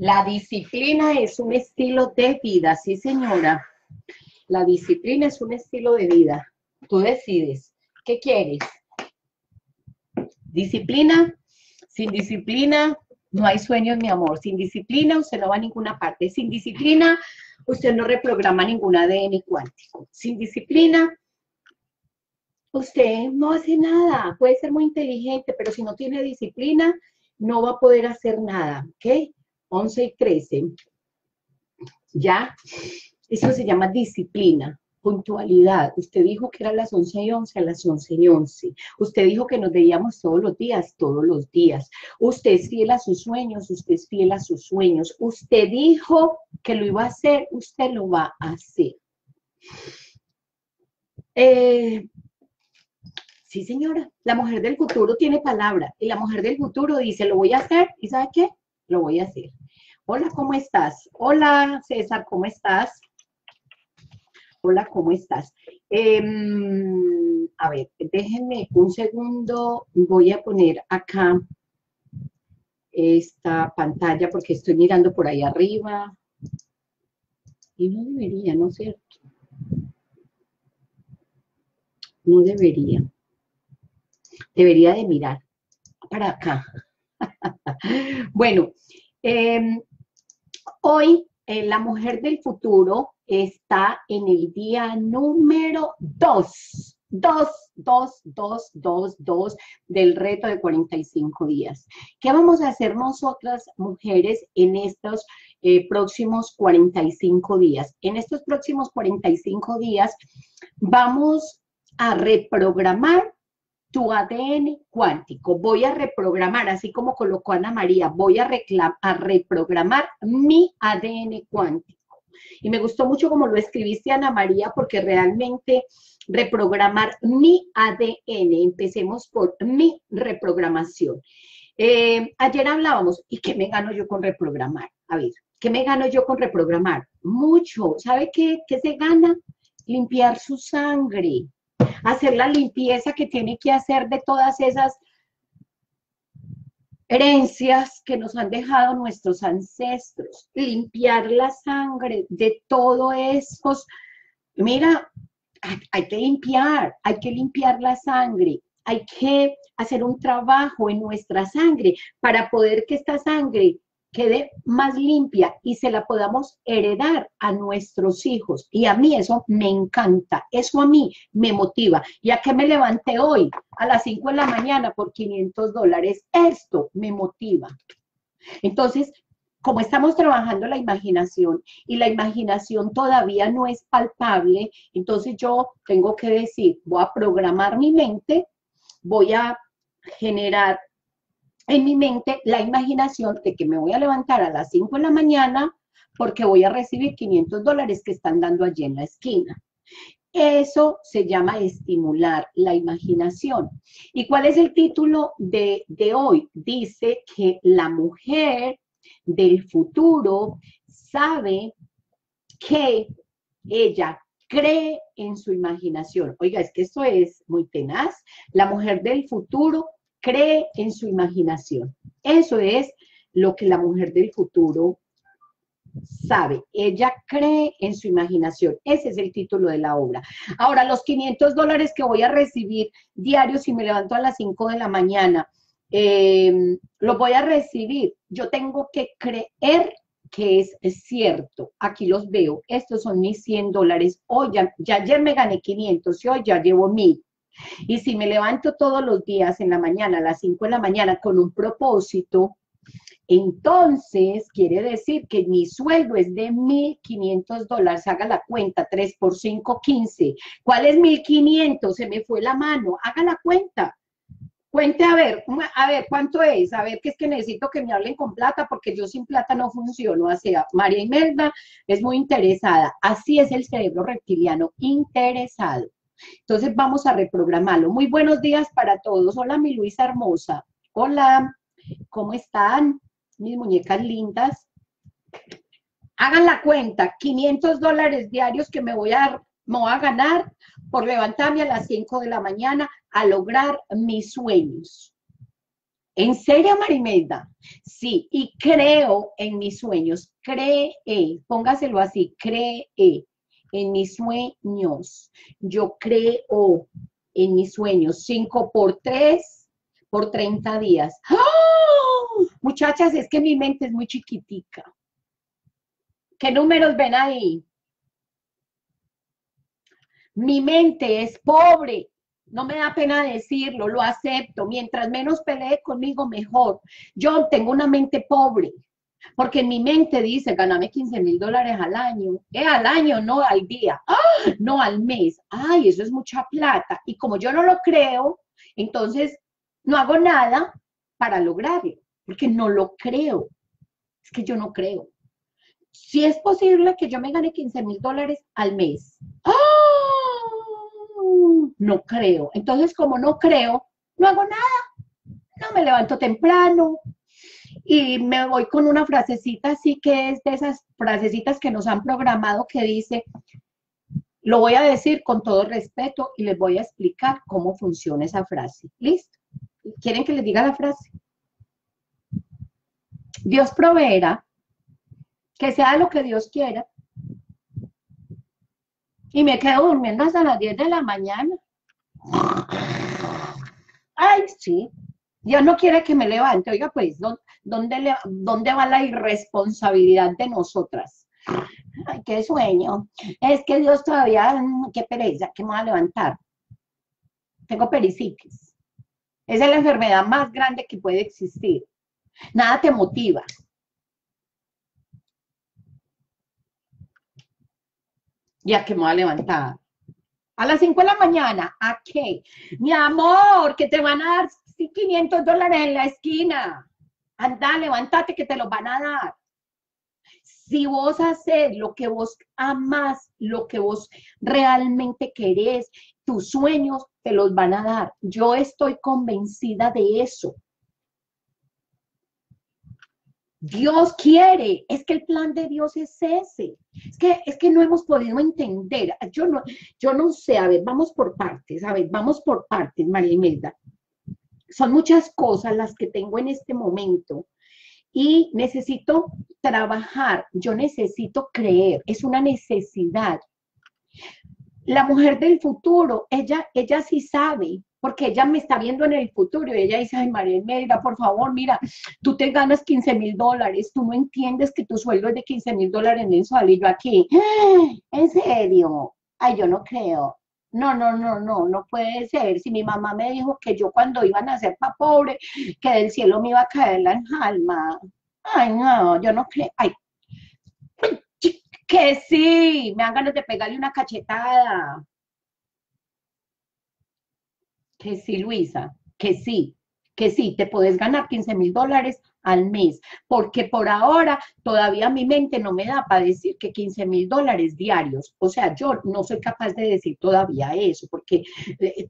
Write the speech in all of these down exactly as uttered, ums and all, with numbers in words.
La disciplina es un estilo de vida, sí señora. La disciplina es un estilo de vida. Tú decides, ¿qué quieres? ¿Disciplina? Sin disciplina no hay sueños, mi amor. Sin disciplina usted no va a ninguna parte. Sin disciplina usted no reprograma ningún A D N cuántico. Sin disciplina usted no hace nada. Puede ser muy inteligente, pero si no tiene disciplina no va a poder hacer nada, ¿ok? once y trece, ¿ya? Eso se llama disciplina, puntualidad. Usted dijo que era las once y once, a las once y once. Usted dijo que nos veíamos todos los días, todos los días. Usted es fiel a sus sueños, usted es fiel a sus sueños. Usted dijo que lo iba a hacer, usted lo va a hacer. Eh... Sí, señora, la mujer del futuro tiene palabra y la mujer del futuro dice, lo voy a hacer, ¿y sabe qué? Lo voy a hacer. Hola, ¿cómo estás? Hola, César, ¿cómo estás? Hola, ¿cómo estás? Eh, a ver, déjenme un segundo. Voy a poner acá esta pantalla porque estoy mirando por ahí arriba. Y no debería, ¿no es cierto? No debería. Debería de mirar para acá. Bueno, eh, hoy eh, la mujer del futuro está en el día número dos, dos, dos, dos, dos, dos del reto de cuarenta y cinco días. ¿Qué vamos a hacer nosotras mujeres en estos eh, próximos cuarenta y cinco días? En estos próximos cuarenta y cinco días vamos a reprogramar tu A D N cuántico. Voy a reprogramar, así como colocó Ana María, voy a, a reprogramar mi A D N cuántico. Y me gustó mucho como lo escribiste, Ana María, porque realmente reprogramar mi A D N. Empecemos por mi reprogramación. Eh, ayer hablábamos, ¿y qué me gano yo con reprogramar? A ver, ¿qué me gano yo con reprogramar? Mucho. ¿Sabe qué, qué se gana? Limpiar su sangre. Hacer la limpieza que tiene que hacer de todas esas herencias que nos han dejado nuestros ancestros. Limpiar la sangre de todos estos. Mira, hay, hay que limpiar, hay que limpiar la sangre. Hay que hacer un trabajo en nuestra sangre para poder que esta sangre quede más limpia y se la podamos heredar a nuestros hijos. Y a mí eso me encanta, eso a mí me motiva. ¿Ya que me levanté hoy a las cinco de la mañana por quinientos dólares? Esto me motiva. Entonces, como estamos trabajando la imaginación y la imaginación todavía no es palpable, entonces yo tengo que decir, voy a programar mi mente, voy a generar en mi mente la imaginación de que me voy a levantar a las cinco de la mañana porque voy a recibir quinientos dólares que están dando allí en la esquina. Eso se llama estimular la imaginación. ¿Y cuál es el título de, de hoy? Dice que la mujer del futuro sabe que ella cree en su imaginación. Oiga, es que esto es muy tenaz. La mujer del futuro cree en su imaginación. Eso es lo que la mujer del futuro sabe. Ella cree en su imaginación. Ese es el título de la obra. Ahora, los quinientos dólares que voy a recibir diarios si me levanto a las cinco de la mañana, eh, los voy a recibir. Yo tengo que creer que es cierto. Aquí los veo. Estos son mis cien dólares. Hoy ya, ya ayer me gané quinientos y hoy ya llevo mil. Y si me levanto todos los días en la mañana, a las cinco de la mañana, con un propósito, Entonces, quiere decir que mi sueldo es de mil quinientos dólares. Haga la cuenta, tres por cinco, quince. ¿Cuál es mil quinientos? Se me fue la mano. Haga la cuenta. Cuente, a ver, a ver, ¿cuánto es? A ver, que es que necesito que me hablen con plata, porque yo sin plata no funciono. O sea, María Imelda es muy interesada. Así es el cerebro reptiliano, interesado. Entonces, vamos a reprogramarlo. Muy buenos días para todos. Hola, mi Luisa hermosa. Hola, ¿cómo están? Mis muñecas lindas, hagan la cuenta, quinientos dólares diarios que me voy a, me voy a ganar por levantarme a las cinco de la mañana a lograr mis sueños. ¿En serio, María Imelda? Sí, y creo en mis sueños, cree, póngaselo así, cree en mis sueños, yo creo en mis sueños, cinco por tres por treinta días. ¡Oh! Muchachas, es que mi mente es muy chiquitica. ¿Qué números ven ahí? Mi mente es pobre. No me da pena decirlo, lo acepto. Mientras menos pelee conmigo, mejor. Yo tengo una mente pobre. Porque en mi mente dice, ganame quince mil dólares al año. Eh, al año, no al día. ¡Ah! No al mes. Ay, eso es mucha plata. Y como yo no lo creo, entonces no hago nada para lograrlo, porque no lo creo. Es que yo no creo. Si es posible que yo me gane quince mil dólares al mes. ¡Oh! No creo. Entonces, como no creo, no hago nada. No me levanto temprano. Y me voy con una frasecita así que es de esas frasecitas que nos han programado que dice, lo voy a decir con todo respeto y les voy a explicar cómo funciona esa frase. ¿Listo? ¿Quieren que les diga la frase? Dios proveerá, que sea lo que Dios quiera. Y me quedo durmiendo hasta las diez de la mañana. Ay, sí. Dios no quiere que me levante. Oiga, pues, ¿dónde, dónde va la irresponsabilidad de nosotras? Ay, qué sueño. Es que Dios todavía, qué pereza, que me voy a levantar. Tengo pericitis. Esa es la enfermedad más grande que puede existir. Nada te motiva. Ya que me voy a levantar. A las cinco de la mañana. ¿A qué? Mi amor, que te van a dar quinientos dólares en la esquina. Anda, levántate que te los van a dar. Si vos haces lo que vos amás, lo que vos realmente querés, tus sueños te los van a dar. Yo estoy convencida de eso. Dios quiere. Es que el plan de Dios es ese. Es que, es que no hemos podido entender. Yo no, yo no sé. A ver, vamos por partes. A ver, vamos por partes, María Imelda. Son muchas cosas las que tengo en este momento. Y necesito trabajar. Yo necesito creer. Es una necesidad. La mujer del futuro, ella, ella sí sabe, porque ella me está viendo en el futuro y ella dice, ay, María Imelda, por favor, mira, tú te ganas quince mil dólares, tú no entiendes que tu sueldo es de quince mil dólares mensual, y yo aquí, ¿en serio? Ay, yo no creo. No, no, no, no, no puede ser. Si mi mamá me dijo que yo cuando iba a nacer para pobre, que del cielo me iba a caer la alma. Ay, no, yo no creo. Ay, que sí, me dan ganas de pegarle una cachetada. Que sí, Luisa, que sí, que sí, te podés ganar quince mil dólares al mes, porque por ahora todavía mi mente no me da para decir que quince mil dólares diarios. O sea, yo no soy capaz de decir todavía eso, porque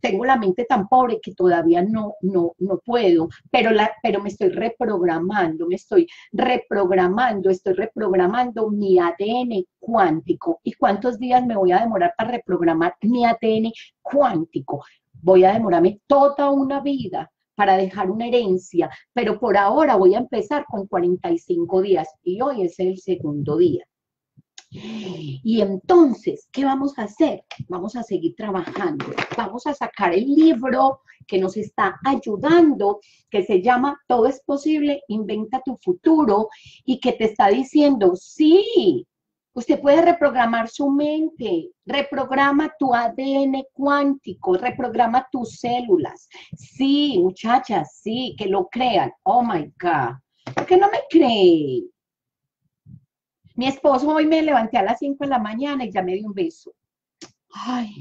tengo la mente tan pobre que todavía no, no, no puedo, pero, la, pero me estoy reprogramando, me estoy reprogramando, estoy reprogramando mi A D N cuántico. ¿Y cuántos días me voy a demorar para reprogramar mi A D N cuántico? Voy a demorarme toda una vida para dejar una herencia, pero por ahora voy a empezar con cuarenta y cinco días, y hoy es el segundo día. Y entonces, ¿qué vamos a hacer? Vamos a seguir trabajando, vamos a sacar el libro que nos está ayudando, que se llama Todo es Posible, Inventa tu Futuro, y que te está diciendo, sí, usted puede reprogramar su mente, reprograma tu A D N cuántico, reprograma tus células. Sí, muchachas, sí, que lo crean. Oh, my God. ¿Por qué no me cree? Mi esposo hoy me levanté a las cinco de la mañana y ya me dio un beso. Ay,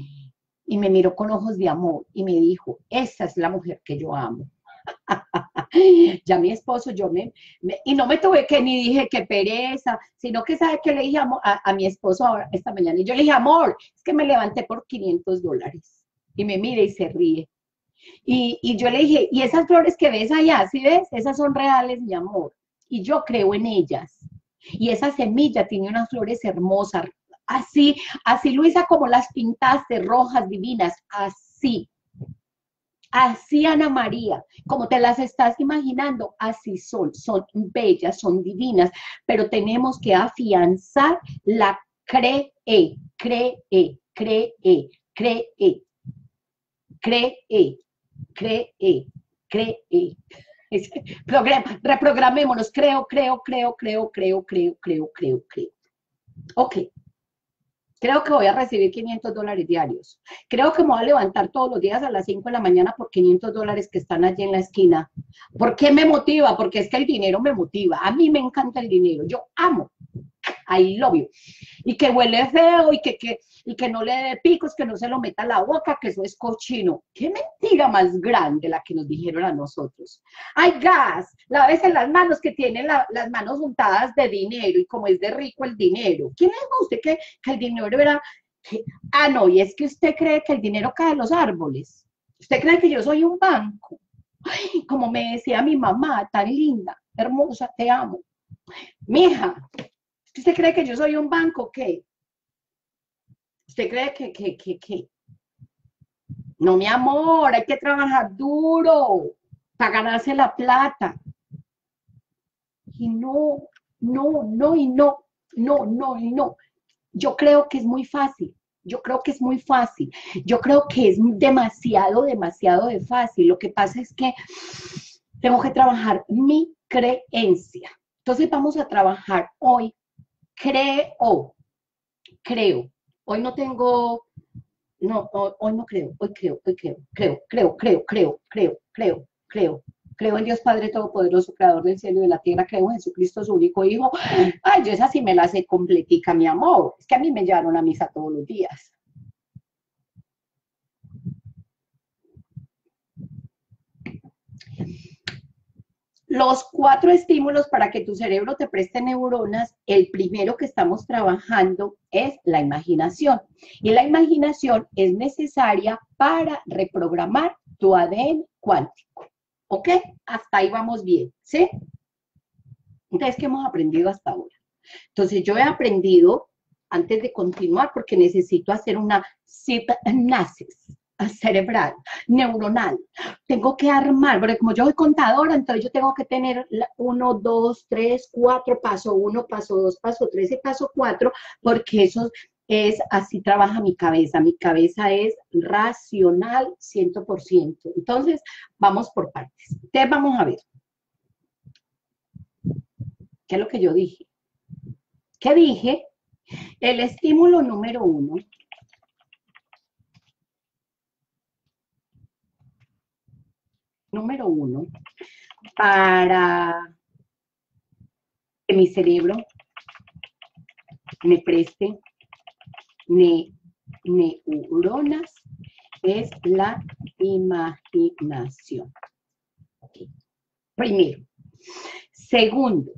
y me miró con ojos de amor y me dijo, esa es la mujer que yo amo. Ya mi esposo, yo me, me, y no me tuve que ni dije que pereza, sino que sabe que le dije a, a mi esposo ahora, esta mañana, y yo le dije, amor, es que me levanté por quinientos dólares, y me mira y se ríe, y, y yo le dije, y esas flores que ves allá, ¿sí ves? Esas son reales, mi amor, y yo creo en ellas, y esa semilla tiene unas flores hermosas, así, así Luisa como las pintaste, rojas, divinas, así. Así, Ana María, como te las estás imaginando, así son, son bellas, son divinas, pero tenemos que afianzar la cree, cree, cree, cree, cree, cree, cree. Reprogramémonos, creo, creo, creo, creo, creo, creo, creo, creo, creo. Ok. Creo que voy a recibir quinientos dólares diarios. Creo que me voy a levantar todos los días a las cinco de la mañana por quinientos dólares que están allí en la esquina. ¿Por qué me motiva? Porque es que el dinero me motiva. A mí me encanta el dinero. Yo amo. I love you. Y que huele feo y que, que, y que no le dé picos, que no se lo meta a la boca, que eso es cochino. Qué mentira más grande la que nos dijeron a nosotros. Ay, gas, lávese las manos, que tienen la, las manos juntadas de dinero, y como es de rico el dinero. ¿Quién le dijo a usted que, que el dinero era? Que, ah, no, y es que usted cree que el dinero cae de los árboles. Usted cree que yo soy un banco. Ay, como me decía mi mamá, tan linda, hermosa, te amo. Mija, ¿usted cree que yo soy un banco? ¿Qué? ¿Usted cree que, que, que, que? No, mi amor, hay que trabajar duro para ganarse la plata. Y no, no, no, y no, no, no, y no. Yo creo que es muy fácil. Yo creo que es muy fácil. Yo creo que es demasiado, demasiado de fácil. Lo que pasa es que tengo que trabajar mi creencia. Entonces vamos a trabajar hoy. Creo, creo, hoy no tengo, no, hoy no creo, hoy creo, hoy creo, creo, creo, creo, creo, creo, creo, creo, creo en Dios Padre Todopoderoso, Creador del cielo y de la tierra, creo en Jesucristo, su único Hijo. Ay, yo esa sí me la sé completica, mi amor, es que a mí me llevaron a misa todos los días. Los cuatro estímulos para que tu cerebro te preste neuronas, el primero que estamos trabajando es la imaginación. Y la imaginación es necesaria para reprogramar tu A D N cuántico. ¿Ok? Hasta ahí vamos bien, ¿sí? Entonces, ¿qué hemos aprendido hasta ahora? Entonces, yo he aprendido, antes de continuar, porque necesito hacer una hipnosis cerebral, neuronal. Tengo que armar, porque como yo soy contadora, entonces yo tengo que tener uno, dos, tres, cuatro, paso uno, paso dos, paso tres y paso cuatro, porque eso es, así trabaja mi cabeza. Mi cabeza es racional cien por ciento. Entonces, vamos por partes. Entonces, vamos a ver. ¿Qué es lo que yo dije? ¿Qué dije? El estímulo número uno. Número uno, para que mi cerebro me preste ne, neuronas, es la imaginación. Okay. Primero. Segundo,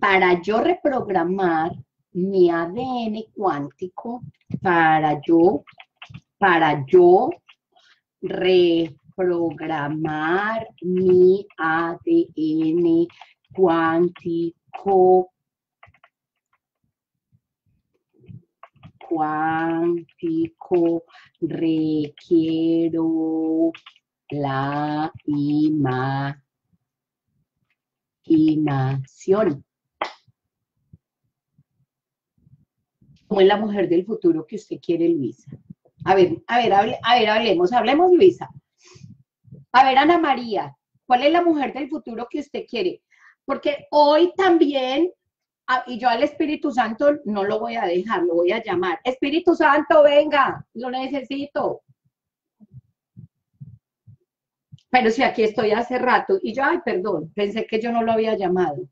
para yo reprogramar mi A D N cuántico, para yo, para yo reprogramar, programar mi A D N cuántico, cuántico, requiero la imaginación. ¿Cómo es la mujer del futuro que usted quiere, Luisa? A ver, a ver, hable, a ver, hablemos, hablemos, Luisa. A ver, Ana María, ¿cuál es la mujer del futuro que usted quiere? Porque hoy también, y yo al Espíritu Santo no lo voy a dejar, lo voy a llamar. Espíritu Santo, venga, lo necesito. Pero si aquí estoy hace rato, y yo, ay, perdón, pensé que yo no lo había llamado.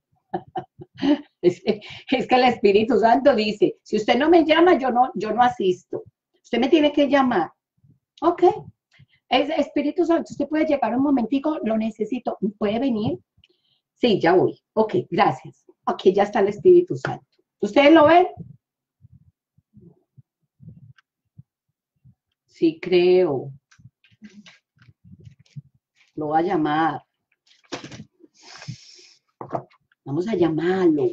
Es que, es que el Espíritu Santo dice, si usted no me llama, yo no, yo no asisto. Usted me tiene que llamar. Ok. Es, Espíritu Santo, usted puede llegar un momentico, lo necesito. ¿Puede venir? Sí, ya voy. Ok, gracias. Ok, ya está el Espíritu Santo. ¿Ustedes lo ven? Sí, creo. Lo va a llamar. Vamos a llamarlo.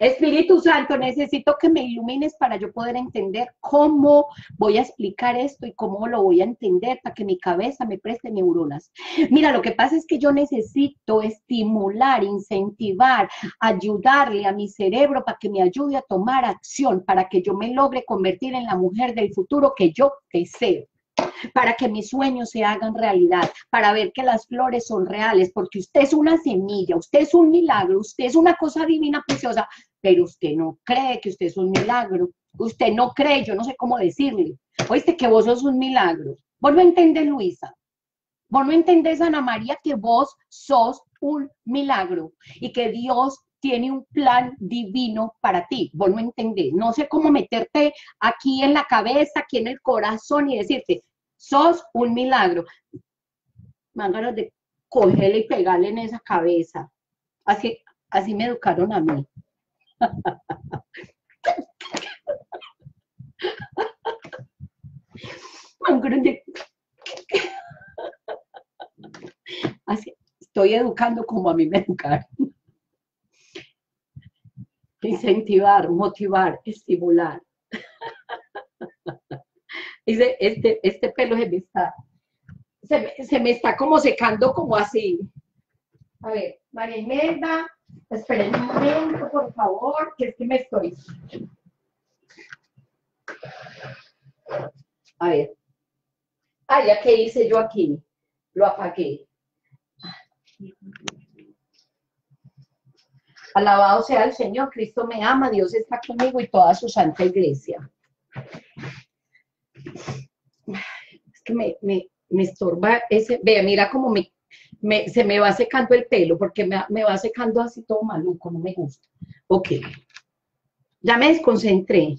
Espíritu Santo, necesito que me ilumines para yo poder entender cómo voy a explicar esto y cómo lo voy a entender para que mi cabeza me preste neuronas. Mira, lo que pasa es que yo necesito estimular, incentivar, ayudarle a mi cerebro para que me ayude a tomar acción, para que yo me logre convertir en la mujer del futuro que yo deseo, para que mis sueños se hagan realidad, para ver que las flores son reales, porque usted es una semilla, usted es un milagro, usted es una cosa divina, preciosa, pero usted no cree que usted es un milagro, usted no cree, yo no sé cómo decirle, oíste, que vos sos un milagro, vos no entendés, Luisa, vos no entendés, Ana María, que vos sos un milagro, y que Dios tiene un plan divino para ti, vos no entendés, no sé cómo meterte aquí en la cabeza, aquí en el corazón y decirte, sos un milagro. Me dan ganas de cogerle y pegarle en esa cabeza. Así, así me educaron a mí. Así, estoy educando como a mí me educaron. Incentivar, motivar, estimular. Este, este, este pelo se me está, se me, se me está como secando como así. A ver, María Imelda, esperen un momento, por favor, que es que me estoy. A ver. Ah, ya que hice yo aquí, lo apagué. Alabado sea el Señor, Cristo me ama, Dios está conmigo y toda su santa iglesia. Es que me, me, me estorba ese, vea, mira cómo me, me, se me va secando el pelo, porque me, me va secando así todo maluco, no me gusta. Ok, ya me desconcentré.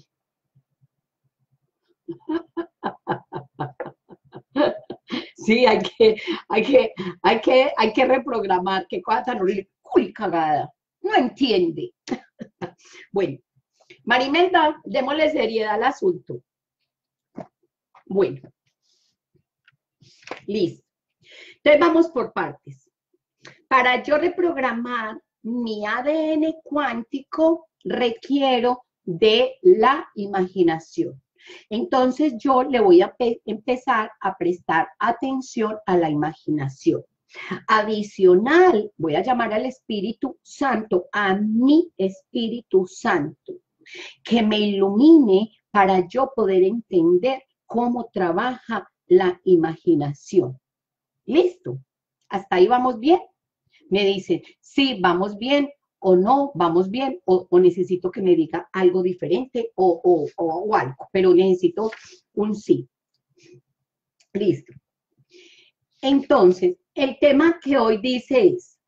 Sí, hay que, hay que, hay que, hay que reprogramar, qué cosa tan horrible, uy, cagada, no entiende. Bueno, María Imelda, démosle seriedad al asunto. Bueno, listo. Entonces vamos por partes. Para yo reprogramar mi A D N cuántico, requiero de la imaginación. Entonces yo le voy a empezar a prestar atención a la imaginación. Adicional, voy a llamar al Espíritu Santo, a mi Espíritu Santo, que me ilumine para yo poder entender cómo trabaja la imaginación. ¿Listo? ¿Hasta ahí vamos bien? Me dicen, sí, vamos bien, o no, vamos bien, o, o necesito que me diga algo diferente, o, o, o, o algo, pero necesito un sí. Listo. Entonces, el tema que hoy dice es,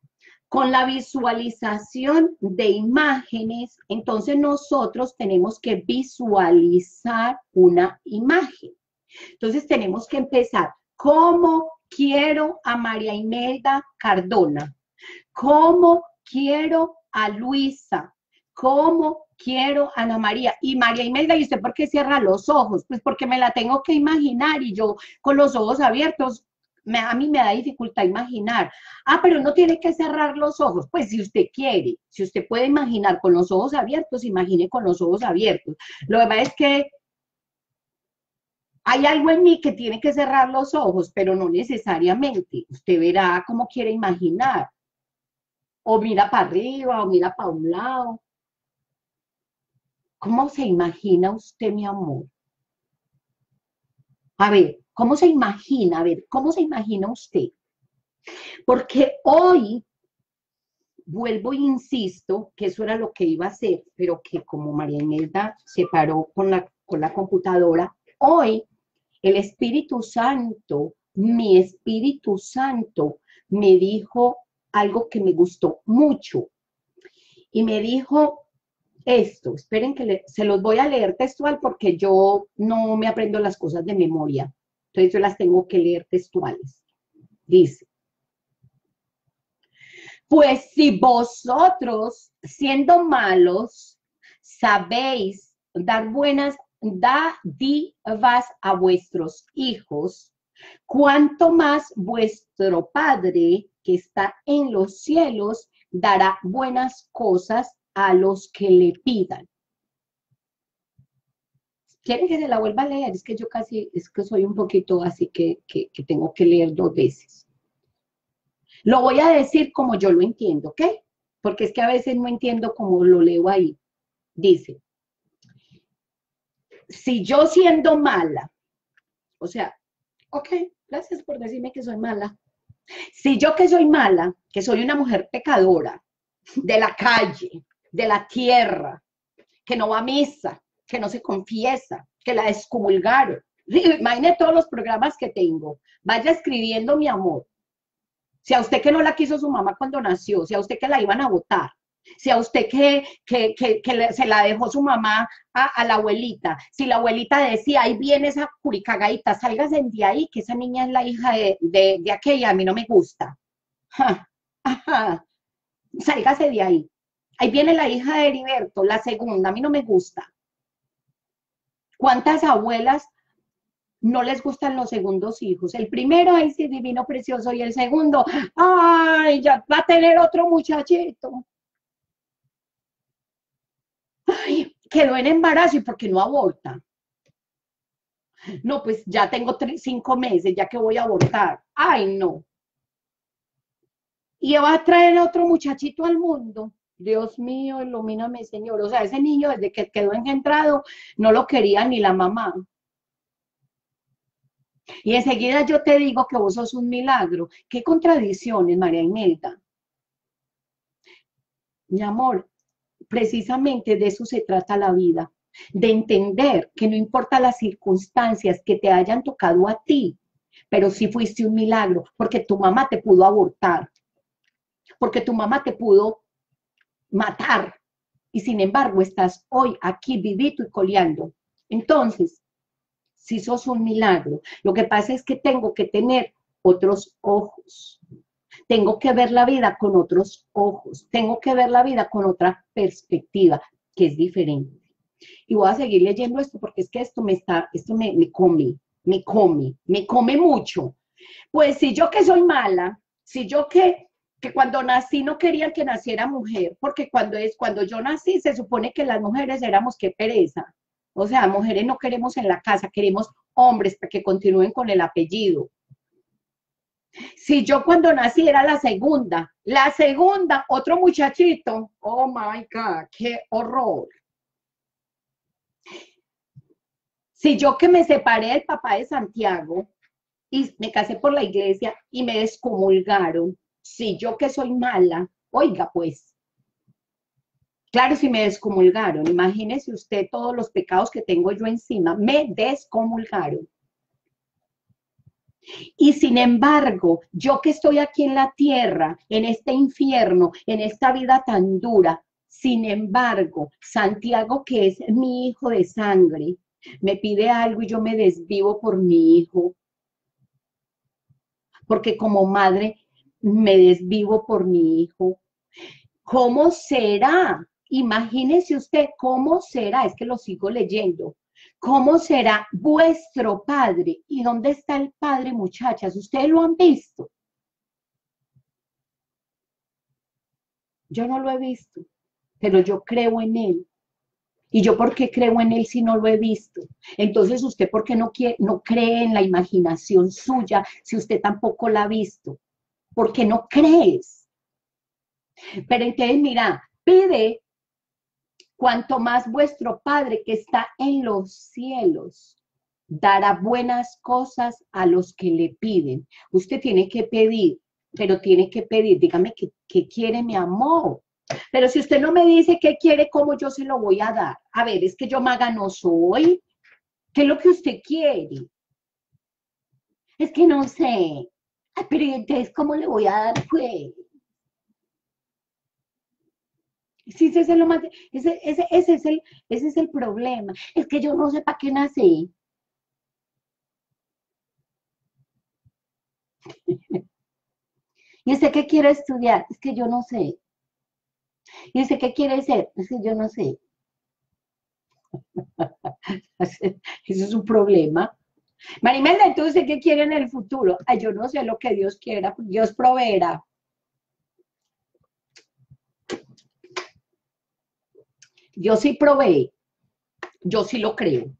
con la visualización de imágenes, entonces nosotros tenemos que visualizar una imagen. Entonces tenemos que empezar, ¿cómo quiero a María Imelda Cardona? ¿Cómo quiero a Luisa? ¿Cómo quiero a Ana María? Y María Imelda, ¿y usted por qué cierra los ojos? Pues porque me la tengo que imaginar y yo con los ojos abiertos, me, a mí me da dificultad imaginar. Ah, pero no tiene que cerrar los ojos. Pues si usted quiere, si usted puede imaginar con los ojos abiertos, imagine con los ojos abiertos. Lo demás es que hay algo en mí que tiene que cerrar los ojos, pero no necesariamente. Usted verá cómo quiere imaginar. O mira para arriba, o mira para un lado. ¿Cómo se imagina usted, mi amor? A ver, ¿cómo se imagina? A ver, ¿cómo se imagina usted? Porque hoy, vuelvo e insisto, que eso era lo que iba a hacer, pero que como María Imelda se paró con la, con la computadora, hoy el Espíritu Santo mi Espíritu Santo me dijo algo que me gustó mucho. Y me dijo esto, esperen que le, se los voy a leer textual porque yo no me aprendo las cosas de memoria. Entonces yo las tengo que leer textuales. Dice, pues si vosotros, siendo malos, sabéis dar buenas dádivas a vuestros hijos, cuanto más vuestro Padre que está en los cielos dará buenas cosas a los que le pidan. ¿Quieren que se la vuelva a leer? Es que yo casi, es que soy un poquito así que, que, que tengo que leer dos veces. Lo voy a decir como yo lo entiendo, ¿ok? Porque es que a veces no entiendo cómo lo leo ahí. Dice, si yo siendo mala, o sea, ok, gracias por decirme que soy mala. Si yo que soy mala, que soy una mujer pecadora, de la calle, de la tierra, que no va a misa, que no se confiesa, que la excomulgaron. Imagine todos los programas que tengo. Vaya escribiendo, mi amor. Si a usted que no la quiso su mamá cuando nació, si a usted que la iban a votar, si a usted que, que, que, que se la dejó su mamá a, a la abuelita, si la abuelita decía, ahí viene esa curicagadita, sálgase de ahí, que esa niña es la hija de, de, de aquella, a mí no me gusta. Ja, ajá, sálgase de ahí. Ahí viene la hija de Heriberto, la segunda, a mí no me gusta. ¿Cuántas abuelas no les gustan los segundos hijos? El primero es divino, precioso, y el segundo, ¡ay, ya va a tener otro muchachito! ¡Ay, quedó en embarazo! ¿Y por qué no aborta? No, pues ya tengo tres, cinco meses, ya que voy a abortar. ¡Ay, no! Y va a traer otro muchachito al mundo. Dios mío, ilumíname, Señor. O sea, ese niño desde que quedó engendrado no lo quería ni la mamá. Y enseguida yo te digo que vos sos un milagro. Qué contradicciones, María Imelda. Mi amor, precisamente de eso se trata la vida. De entender que no importa las circunstancias que te hayan tocado a ti, pero sí fuiste un milagro, porque tu mamá te pudo abortar, porque tu mamá te pudo matar, y sin embargo estás hoy aquí vivito y coleando. Entonces, si sos un milagro, lo que pasa es que tengo que tener otros ojos, tengo que ver la vida con otros ojos, tengo que ver la vida con otra perspectiva, que es diferente. Y voy a seguir leyendo esto porque es que esto me está, esto me, me come, me come, me come mucho. Pues si yo que soy mala, si yo que... que cuando nací no querían que naciera mujer, porque cuando, es, cuando yo nací se supone que las mujeres éramos qué pereza. O sea, mujeres no queremos en la casa, queremos hombres para que continúen con el apellido. Si yo cuando nací era la segunda, la segunda, otro muchachito, oh my God, qué horror. Si yo que me separé del papá de Santiago y me casé por la iglesia y me excomulgaron, si yo que soy mala, oiga pues, claro, si me descomulgaron, imagínese usted todos los pecados que tengo yo encima, me descomulgaron. Y sin embargo, yo que estoy aquí en la tierra, en este infierno, en esta vida tan dura, sin embargo, Santiago, que es mi hijo de sangre, me pide algo y yo me desvivo por mi hijo. Porque como madre... me desvivo por mi hijo. ¿Cómo será? Imagínese usted, ¿cómo será? Es que lo sigo leyendo. ¿Cómo será vuestro Padre? ¿Y dónde está el Padre, muchachas? ¿Ustedes lo han visto? Yo no lo he visto, pero yo creo en Él. ¿Y yo por qué creo en Él si no lo he visto? Entonces, ¿usted por qué no, quiere, no cree en la imaginación suya si usted tampoco la ha visto? Porque no crees. Pero entonces, mira, pide cuanto más vuestro Padre que está en los cielos dará buenas cosas a los que le piden. Usted tiene que pedir, pero tiene que pedir. Dígame qué, qué quiere, mi amor. Pero si usted no me dice qué quiere, ¿cómo yo se lo voy a dar? A ver, es que yo maga no soy. ¿Qué es lo que usted quiere? es que no sé. Ay, pero entonces, ¿cómo le voy a dar, pues? Sí, ese es el, ese, ese, ese es el, ese es el problema. Es que yo no sé para qué nací. ¿Y usted qué quiere estudiar? Es que yo no sé. ¿Y usted qué quiere ser? Es que yo no sé. Ese es un problema. María Imelda, entonces, ¿qué quiere en el futuro? Ay, yo no sé, lo que Dios quiera, Dios proveerá. Yo sí provee, yo sí lo creo,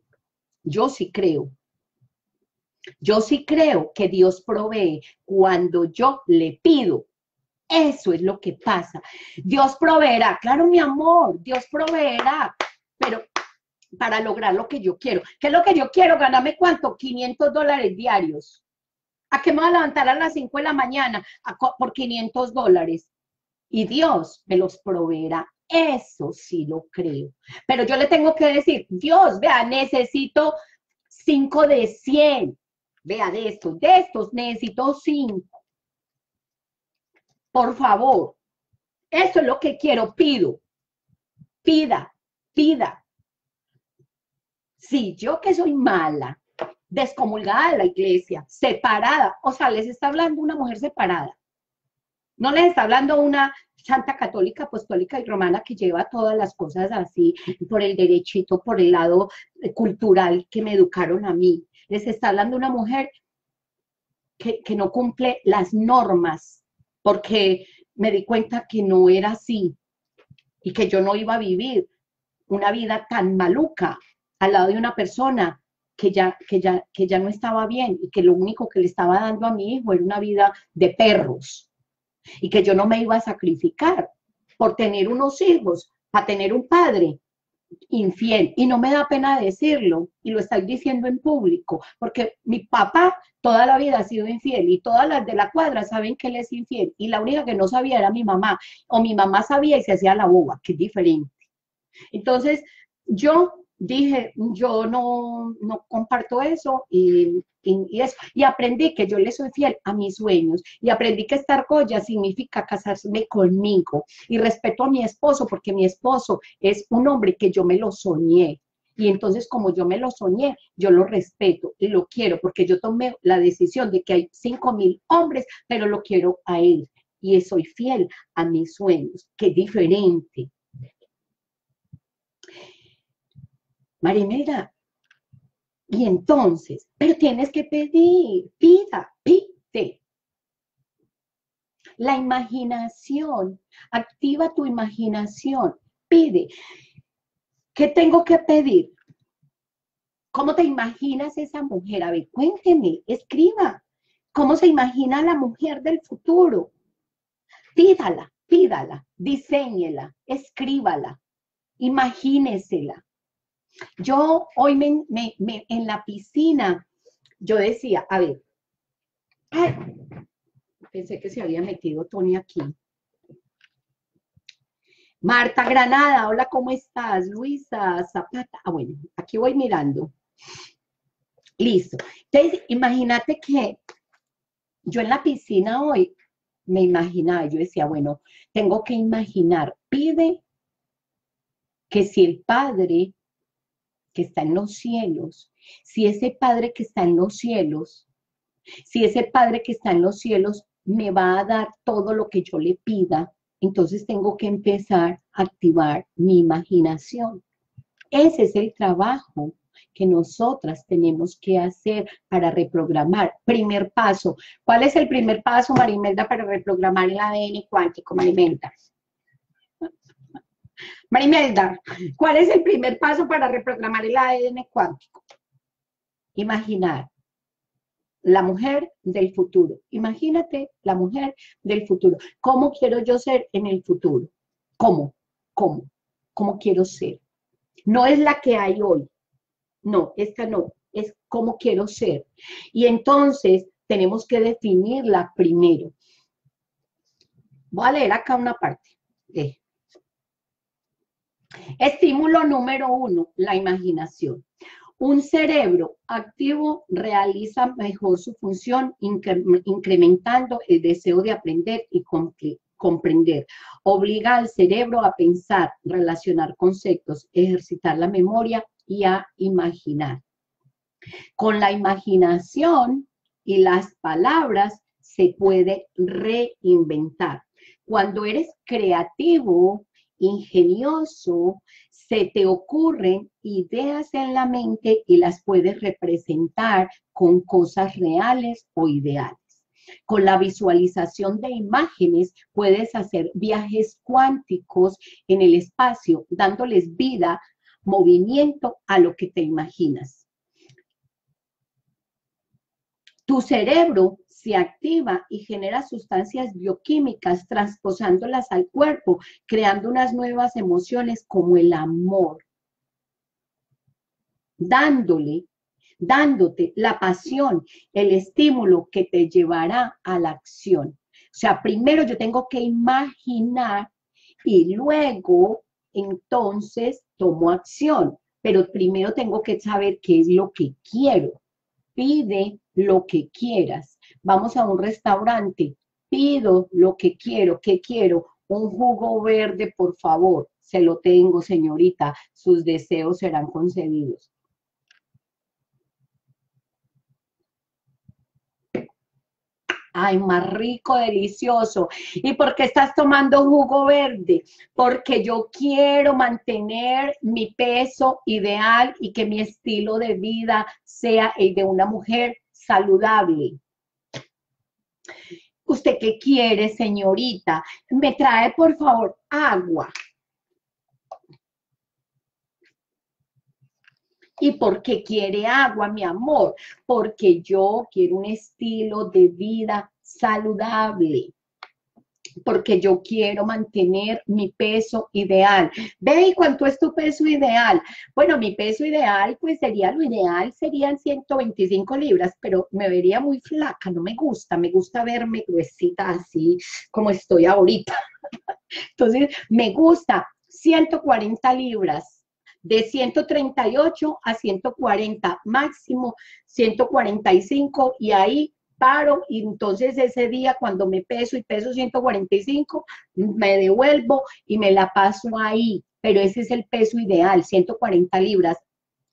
yo sí creo. Yo sí creo que Dios provee cuando yo le pido. Eso es lo que pasa. Dios proveerá, claro, mi amor, Dios proveerá, pero para lograr lo que yo quiero. ¿Qué es lo que yo quiero? ¿Ganarme cuánto? quinientos dólares diarios. ¿A qué me voy a levantar a las cinco de la mañana? Por quinientos dólares. Y Dios me los proveerá. Eso sí lo creo. Pero yo le tengo que decir, Dios, vea, necesito cinco de cien. Vea, de estos, de estos necesito cinco. Por favor. Eso es lo que quiero, pido. Pida, pida. Si yo que soy mala, descomulgada de la iglesia, separada, o sea, les está hablando una mujer separada. No les está hablando una santa católica, apostólica y romana que lleva todas las cosas así, por el derechito, por el lado cultural que me educaron a mí. Les está hablando una mujer que, que no cumple las normas, porque me di cuenta que no era así y que yo no iba a vivir una vida tan maluca al lado de una persona que ya, que ya, que ya no estaba bien y que lo único que le estaba dando a mi hijo era una vida de perros. Y que yo no me iba a sacrificar por tener unos hijos, para tener un padre infiel. Y no me da pena decirlo, y lo estoy diciendo en público, porque mi papá toda la vida ha sido infiel, y todas las de la cuadra saben que él es infiel, y la única que no sabía era mi mamá, o mi mamá sabía y se hacía la boba, que es diferente. Entonces, yo dije, yo no, no comparto eso, y... Y, y, eso. Y aprendí que yo le soy fiel a mis sueños, y aprendí que estar Goya significa casarme conmigo, y respeto a mi esposo, porque mi esposo es un hombre que yo me lo soñé, y entonces como yo me lo soñé, yo lo respeto y lo quiero, porque yo tomé la decisión de que hay cinco mil hombres, pero lo quiero a él, y soy fiel a mis sueños, que es diferente. María Imelda, y entonces, pero tienes que pedir, pida, pide. La imaginación, activa tu imaginación, pide. ¿Qué tengo que pedir? ¿Cómo te imaginas esa mujer? A ver, cuénteme, escriba. ¿Cómo se imagina la mujer del futuro? Pídala, pídala, diséñela, escríbala, imagínesela. Yo hoy me, me, me, en la piscina, yo decía, a ver, ay, pensé que se había metido Tony aquí. Marta Granada, hola, ¿cómo estás? Luisa, Zapata, ah, bueno, aquí voy mirando. Listo. Entonces, imagínate que yo en la piscina hoy me imaginaba, yo decía, bueno, tengo que imaginar, pide que si el padre que está en los cielos, si ese Padre que está en los cielos, si ese Padre que está en los cielos me va a dar todo lo que yo le pida, entonces tengo que empezar a activar mi imaginación. Ese es el trabajo que nosotras tenemos que hacer para reprogramar. Primer paso. ¿Cuál es el primer paso, María Imelda, para reprogramar el A D N cuántico, María Imelda? María Imelda, ¿cuál es el primer paso para reprogramar el A D N cuántico? Imaginar la mujer del futuro. Imagínate la mujer del futuro. ¿Cómo quiero yo ser en el futuro? ¿Cómo? ¿Cómo? ¿Cómo quiero ser? No es la que hay hoy. No, esta no. Es cómo quiero ser. Y entonces tenemos que definirla primero. Voy a leer acá una parte. Eh. Estímulo número uno, la imaginación. Un cerebro activo realiza mejor su función, incre incrementando el deseo de aprender y cumplir. Comprender, obliga al cerebro a pensar, relacionar conceptos, ejercitar la memoria y a imaginar. Con la imaginación y las palabras se puede reinventar. Cuando eres creativo, ingenioso, se te ocurren ideas en la mente y las puedes representar con cosas reales o ideales. Con la visualización de imágenes puedes hacer viajes cuánticos en el espacio, dándoles vida, movimiento a lo que te imaginas. Tu cerebro se activa y genera sustancias bioquímicas, transpasándolas al cuerpo, creando unas nuevas emociones como el amor, dándole dándote la pasión, el estímulo que te llevará a la acción. O sea, primero yo tengo que imaginar y luego, entonces, tomo acción. Pero primero tengo que saber qué es lo que quiero. Pide lo que quieras. Vamos a un restaurante, pido lo que quiero, ¿qué quiero? Un jugo verde, por favor. Se lo tengo, señorita. Sus deseos serán concedidos. Ay, más rico, delicioso. ¿Y por qué estás tomando jugo verde? Porque yo quiero mantener mi peso ideal y que mi estilo de vida sea el de una mujer saludable. ¿Usted qué quiere, señorita? Me trae, por favor, agua. ¿Y por qué quiere agua, mi amor? Porque yo quiero un estilo de vida saludable. Porque yo quiero mantener mi peso ideal. Ve, ¿y cuánto es tu peso ideal? Bueno, mi peso ideal, pues sería lo ideal, serían ciento veinticinco libras, pero me vería muy flaca, no me gusta, me gusta verme gruesita así como estoy ahorita. Entonces, me gusta ciento cuarenta libras. De ciento treinta y ocho a ciento cuarenta, máximo ciento cuarenta y cinco, y ahí paro, y entonces ese día cuando me peso y peso ciento cuarenta y cinco, me devuelvo y me la paso ahí, pero ese es el peso ideal, ciento cuarenta libras.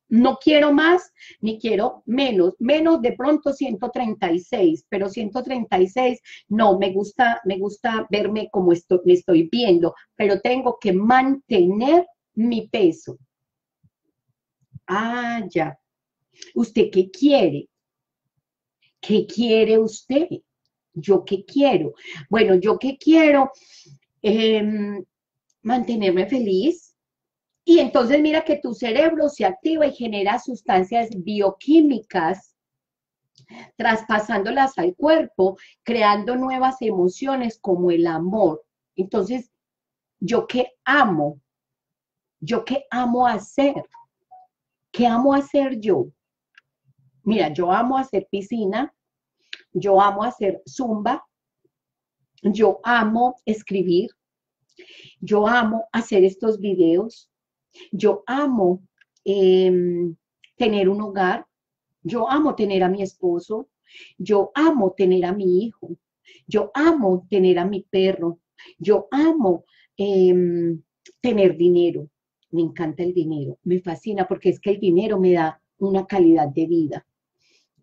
No quiero más ni quiero menos, menos de pronto ciento treinta y seis, pero ciento treinta y seis no, me gusta, me gusta verme como estoy, me estoy viendo, pero tengo que mantener mi peso. Ah, ya. ¿Usted qué quiere? ¿Qué quiere usted? ¿Yo qué quiero? Bueno, ¿yo qué quiero? Eh, mantenerme feliz. Y entonces mira que tu cerebro se activa y genera sustancias bioquímicas, traspasándolas al cuerpo, creando nuevas emociones como el amor. Entonces, ¿yo qué amo? ¿Yo qué amo hacer? ¿Qué amo hacer yo? Mira, yo amo hacer piscina, yo amo hacer zumba, yo amo escribir, yo amo hacer estos videos, yo amo eh, tener un hogar, yo amo tener a mi esposo, yo amo tener a mi hijo, yo amo tener a mi perro, yo amo eh, tener dinero. Me encanta el dinero, me fascina porque es que el dinero me da una calidad de vida.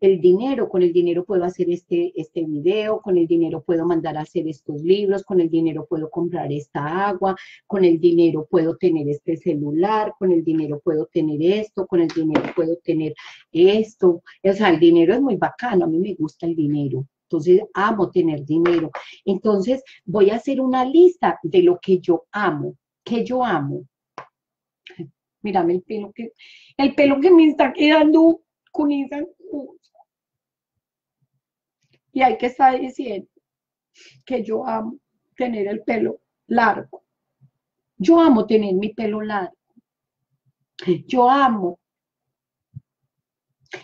El dinero, con el dinero puedo hacer este, este video, con el dinero puedo mandar a hacer estos libros, con el dinero puedo comprar esta agua, con el dinero puedo tener este celular, con el dinero puedo tener esto, con el dinero puedo tener esto. O sea, el dinero es muy bacano, a mí me gusta el dinero. Entonces, amo tener dinero. Entonces, voy a hacer una lista de lo que yo amo, que yo amo. Mírame el pelo que el pelo que me está quedando con esa cosa. Y hay que estar diciendo que yo amo tener el pelo largo. Yo amo tener mi pelo largo. Yo amo.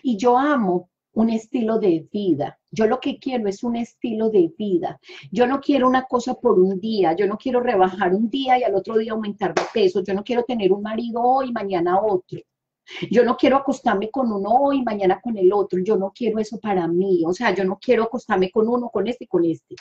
Y yo amo un estilo de vida. Yo lo que quiero es un estilo de vida. Yo no quiero una cosa por un día. Yo no quiero rebajar un día y al otro día aumentar de peso. Yo no quiero tener un marido hoy y mañana otro. Yo no quiero acostarme con uno hoy, mañana con el otro. Yo no quiero eso para mí. O sea, yo no quiero acostarme con uno, con este y con este.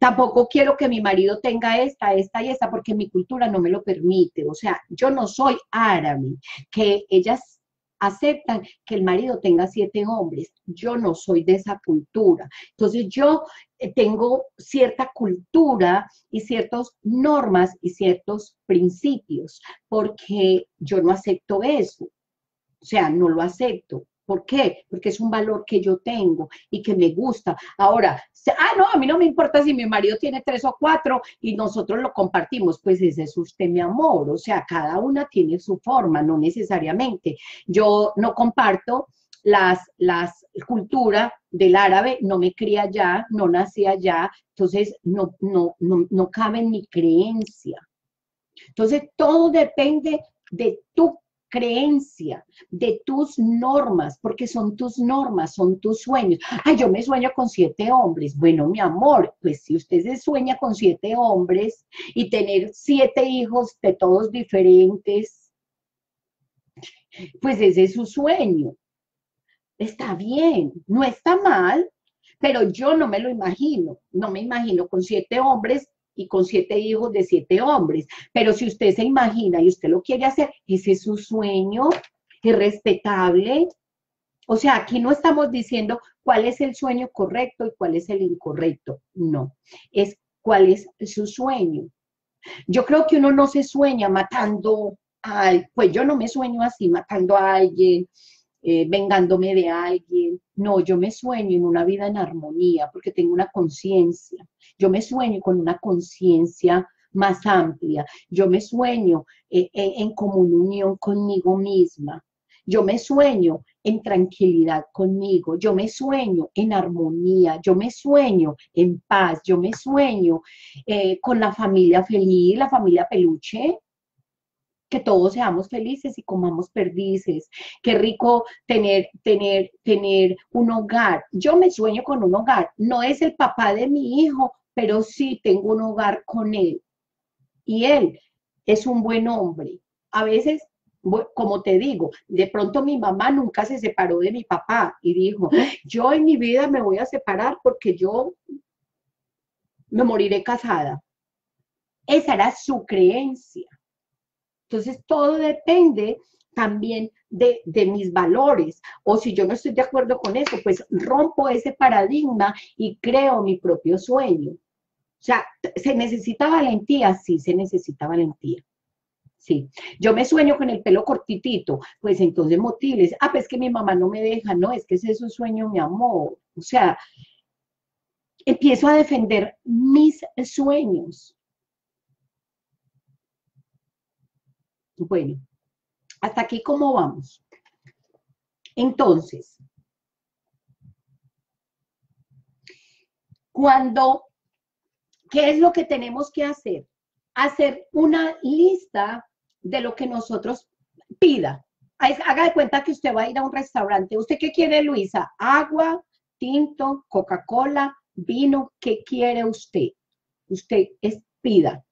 Tampoco quiero que mi marido tenga esta, esta y esta, porque mi cultura no me lo permite. O sea, yo no soy árabe, que ellas aceptan que el marido tenga siete hombres. Yo no soy de esa cultura. Entonces yo tengo cierta cultura y ciertas normas y ciertos principios, porque yo no acepto eso. O sea, no lo acepto. ¿Por qué? Porque es un valor que yo tengo y que me gusta. Ahora, ah, no, a mí no me importa si mi marido tiene tres o cuatro y nosotros lo compartimos. Pues ese es usted, mi amor. O sea, cada una tiene su forma, no necesariamente. Yo no comparto las, las cultura del árabe, no me crié allá, no nací allá. Entonces, no, no, no, no cabe en mi creencia. Entonces, todo depende de tu creencia, de tus normas, porque son tus normas, son tus sueños. Ay, yo me sueño con siete hombres. Bueno, mi amor, pues si usted se sueña con siete hombres y tener siete hijos de todos diferentes, pues ese es su sueño. Está bien, no está mal, pero yo no me lo imagino. No me imagino con siete hombres y con siete hijos de siete hombres. Pero si usted se imagina y usted lo quiere hacer, ese es su sueño, es respetable. O sea, aquí no estamos diciendo cuál es el sueño correcto y cuál es el incorrecto. No, es cuál es su sueño. Yo creo que uno no se sueña matando a alguien. Pues yo no me sueño así, matando a alguien, eh, vengándome de alguien. No, yo me sueño en una vida en armonía, porque tengo una conciencia. Yo me sueño con una conciencia más amplia. Yo me sueño eh, eh, en comunión conmigo misma. Yo me sueño en tranquilidad conmigo. Yo me sueño en armonía. Yo me sueño en paz. Yo me sueño eh, con la familia feliz, la familia peluche. Que todos seamos felices y comamos perdices. Qué rico tener, tener, tener un hogar. Yo me sueño con un hogar. No es el papá de mi hijo, pero sí tengo un hogar con él. Y él es un buen hombre. A veces, como te digo, de pronto mi mamá nunca se separó de mi papá y dijo, yo en mi vida me voy a separar porque yo me moriré casada. Esa era su creencia. Entonces, todo depende también de, de mis valores. O si yo no estoy de acuerdo con eso, pues rompo ese paradigma y creo mi propio sueño. O sea, ¿se necesita valentía? Sí, se necesita valentía. Sí. Yo me sueño con el pelo cortitito, pues entonces motiles. Ah, pues es que mi mamá no me deja. No, es que ese es su sueño, mi amor. O sea, empiezo a defender mis sueños. Bueno, hasta aquí cómo vamos. Entonces, cuando, ¿qué es lo que tenemos que hacer? Hacer una lista de lo que nosotros pida. Haga de cuenta que usted va a ir a un restaurante. ¿Usted qué quiere, Luisa? Agua, tinto, Coca-Cola, vino. ¿Qué quiere usted? Usted es, pida.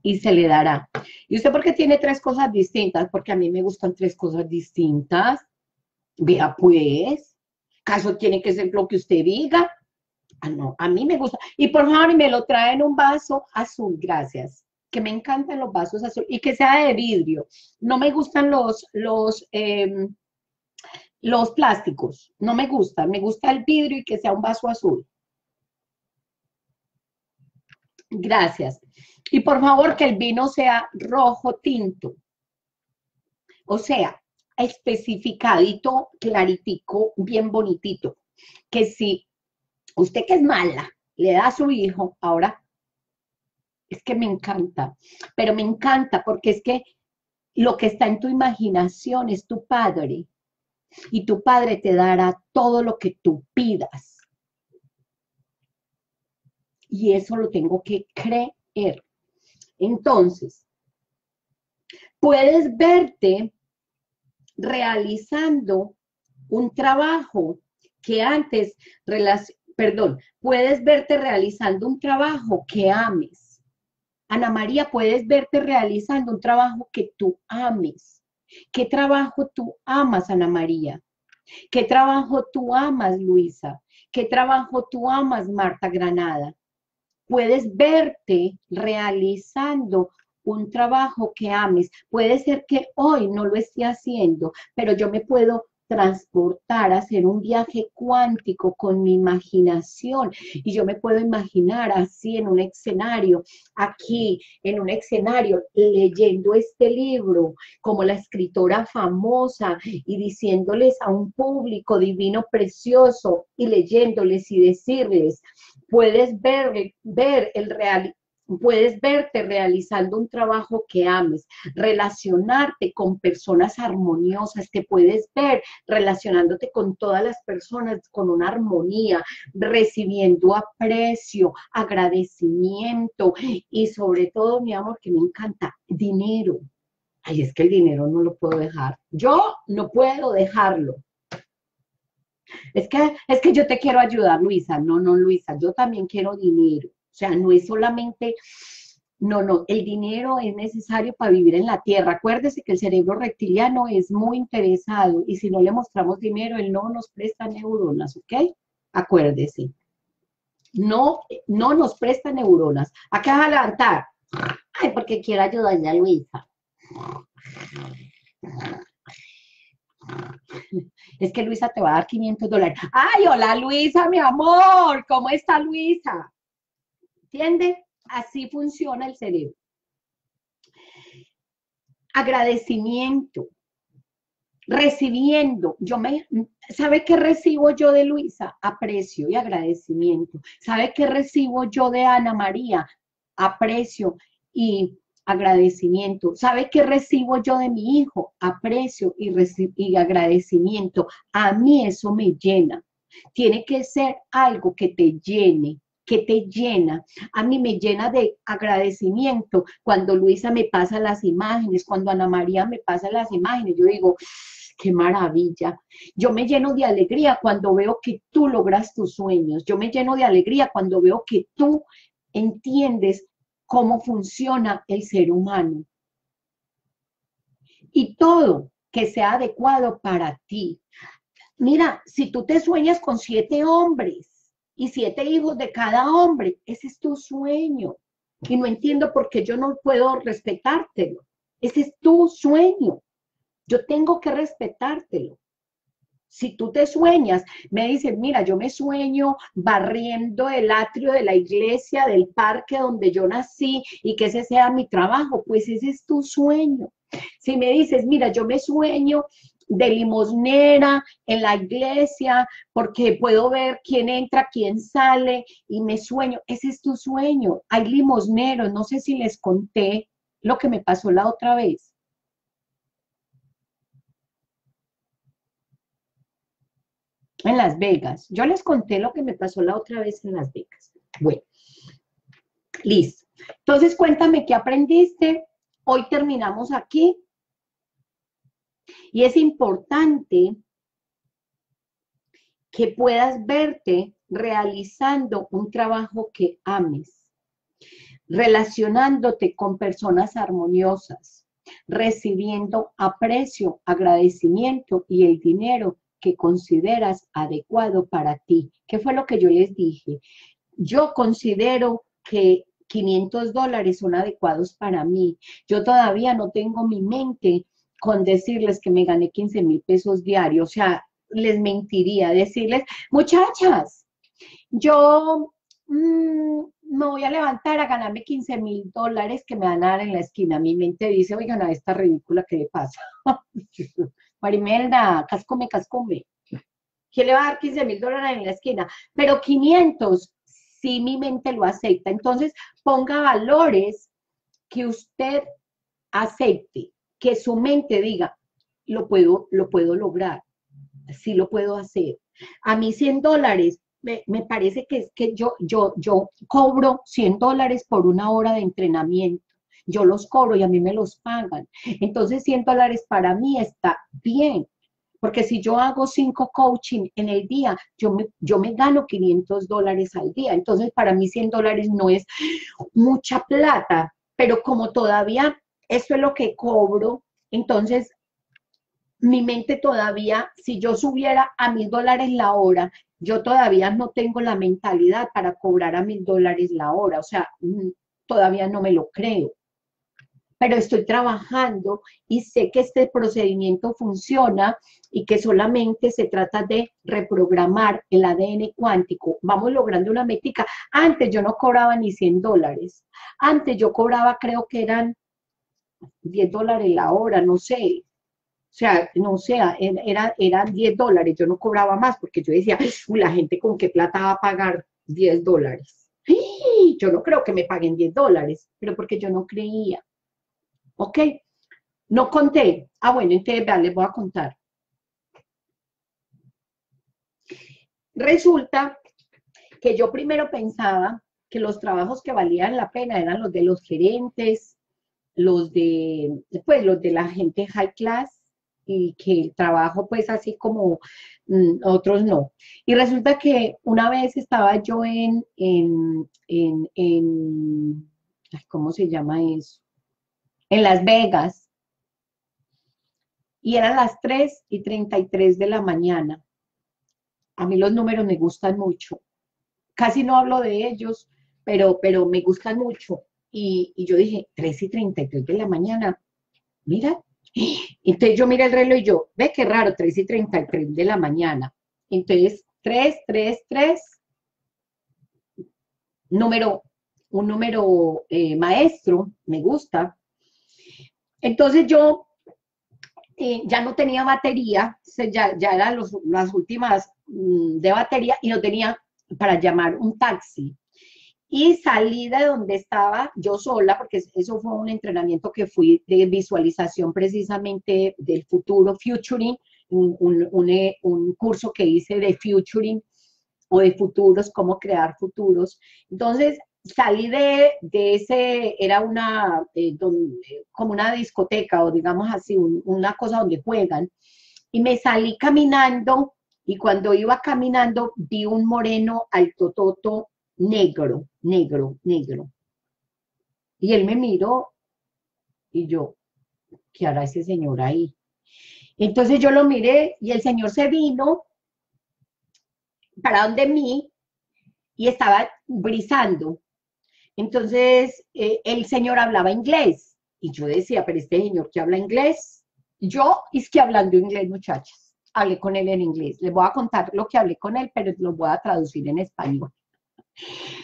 Y se le dará. ¿Y usted por qué tiene tres cosas distintas? Porque a mí me gustan tres cosas distintas. Vea pues, ¿caso tiene que ser lo que usted diga? Ah, no, a mí me gusta. Y por favor, me lo traen un vaso azul, gracias. Que me encantan los vasos azul y que sea de vidrio. No me gustan los, los, eh, los plásticos, no me gustan. Me gusta el vidrio y que sea un vaso azul. Gracias. Y por favor, que el vino sea rojo tinto. O sea, especificadito, claritico, bien bonitito. Que si usted que es mala, le da a su hijo, ahora, es que me encanta. Pero me encanta porque es que lo que está en tu imaginación es tu padre. Y tu padre te dará todo lo que tú pidas. Y eso lo tengo que creer. Entonces, puedes verte realizando un trabajo que antes, perdón, puedes verte realizando un trabajo que ames. Ana María, puedes verte realizando un trabajo que tú ames. ¿Qué trabajo tú amas, Ana María? ¿Qué trabajo tú amas, Luisa? ¿Qué trabajo tú amas, Marta Granada? Puedes verte realizando un trabajo que ames. Puede ser que hoy no lo esté haciendo, pero yo me puedo transportar, hacer un viaje cuántico con mi imaginación, y yo me puedo imaginar así en un escenario, aquí en un escenario, leyendo este libro como la escritora famosa y diciéndoles a un público divino precioso y leyéndoles y decirles, puedes ver, ver el real, puedes verte realizando un trabajo que ames, relacionarte con personas armoniosas, te puedes ver relacionándote con todas las personas con una armonía, recibiendo aprecio, agradecimiento y sobre todo, mi amor, que me encanta, dinero. Ay, es que el dinero no lo puedo dejar. Yo no puedo dejarlo. Es que, es que yo te quiero ayudar, Luisa. No, no, Luisa, yo también quiero dinero. O sea, no es solamente, no, no, el dinero es necesario para vivir en la tierra. Acuérdese que el cerebro reptiliano es muy interesado y si no le mostramos dinero, él no nos presta neuronas, ¿ok? Acuérdese. No, no nos presta neuronas. Acá vas a levantar. Ay, porque quiero ayudarle a Luisa. Es que Luisa te va a dar quinientos dólares. Ay, hola Luisa, mi amor. ¿Cómo está Luisa? ¿Entiende? Así funciona el cerebro. Agradecimiento. Recibiendo. Yo me, ¿sabe qué recibo yo de Luisa? Aprecio y agradecimiento. ¿Sabe qué recibo yo de Ana María? Aprecio y agradecimiento. ¿Sabe qué recibo yo de mi hijo? Aprecio y, y agradecimiento. A mí eso me llena. Tiene que ser algo que te llene. Que te llena, a mí me llena de agradecimiento, cuando Luisa me pasa las imágenes, cuando Ana María me pasa las imágenes, yo digo, qué maravilla, yo me lleno de alegría cuando veo que tú logras tus sueños, yo me lleno de alegría cuando veo que tú entiendes cómo funciona el ser humano, y todo que sea adecuado para ti. Mira, si tú te sueñas con siete hombres, y siete hijos de cada hombre, ese es tu sueño, y no entiendo por qué yo no puedo respetártelo, ese es tu sueño, yo tengo que respetártelo. Si tú te sueñas, me dicen, mira, yo me sueño barriendo el atrio de la iglesia, del parque donde yo nací, y que ese sea mi trabajo, pues ese es tu sueño. Si me dices, mira, yo me sueño de limosnera en la iglesia, porque puedo ver quién entra, quién sale, y me sueño. Ese es tu sueño. Hay limosneros, no sé si les conté lo que me pasó la otra vez. En Las Vegas. Yo les conté lo que me pasó la otra vez en Las Vegas. Bueno, listo. Entonces, cuéntame qué aprendiste. Hoy terminamos aquí. Y es importante que puedas verte realizando un trabajo que ames, relacionándote con personas armoniosas, recibiendo aprecio, agradecimiento y el dinero que consideras adecuado para ti. ¿Qué fue lo que yo les dije? Yo considero que quinientos dólares son adecuados para mí. Yo todavía no tengo mi mente con decirles que me gané quince mil pesos diarios, o sea, les mentiría decirles, muchachas, yo mmm, me voy a levantar a ganarme quince mil dólares que me van a dar en la esquina. Mi mente dice, oigan, a esta ridícula, ¿qué le pasa? María Imelda, cascome, cascome. ¿Quién le va a dar quince mil dólares en la esquina? Pero quinientos, sí, mi mente lo acepta. Entonces, ponga valores que usted acepte. Que su mente diga, lo puedo, lo puedo lograr, sí lo puedo hacer. A mí cien dólares, me, me parece que es que yo, yo, yo cobro cien dólares por una hora de entrenamiento. Yo los cobro y a mí me los pagan. Entonces cien dólares para mí está bien. Porque si yo hago cinco coaching en el día, yo me, yo me gano quinientos dólares al día. Entonces para mí cien dólares no es mucha plata. pero como todavía esto es lo que cobro, entonces mi mente todavía, si yo subiera a mil dólares la hora, yo todavía no tengo la mentalidad para cobrar a mil dólares la hora, o sea, todavía no me lo creo. Pero estoy trabajando y sé que este procedimiento funciona y que solamente se trata de reprogramar el A D N cuántico. Vamos logrando una metica. Antes yo no cobraba ni cien dólares. Antes yo cobraba, creo que eran diez dólares la hora, no sé. O sea, no sé, era, eran diez dólares. Yo no cobraba más porque yo decía, la gente con qué plata va a pagar diez dólares. Yo no creo que me paguen diez dólares, pero porque yo no creía. ¿Ok? No conté. Ah, bueno, entonces vean, les voy a contar. Resulta que yo primero pensaba que los trabajos que valían la pena eran los de los gerentes, los de, pues, los de la gente high class, y que el trabajo, pues, así como mmm, otros no. Y resulta que una vez estaba yo en, en, en, en ¿cómo se llama eso? En Las Vegas, y eran las tres y treinta y tres de la mañana. A mí los números me gustan mucho. Casi no hablo de ellos, pero, pero me gustan mucho. Y, y yo dije, tres y treinta y tres de la mañana, mira. Entonces yo miré el reloj y yo, ve qué raro, tres y treinta y tres de la mañana. Entonces, tres, tres, tres, número, un número eh, maestro, me gusta. Entonces yo eh, ya no tenía batería, ya, ya eran los, las últimas mmm, de batería y no tenía para llamar un taxi. Y salí de donde estaba yo sola, porque eso fue un entrenamiento que fui de visualización precisamente del futuro, futuring, un, un, un, un curso que hice de futuring o de futuros, cómo crear futuros. Entonces, salí de, de ese, era una, eh, don, como una discoteca o digamos así, un, una cosa donde juegan, y me salí caminando, y cuando iba caminando vi un moreno altototo negro, negro, negro. Y él me miró, y yo, ¿qué hará ese señor ahí? Entonces yo lo miré, y el señor se vino para donde mí, y estaba brisando. Entonces, eh, el señor hablaba inglés, y yo decía, pero este señor que habla inglés, yo es que hablando inglés, muchachas, hablé con él en inglés, les voy a contar lo que hablé con él, pero lo voy a traducir en español.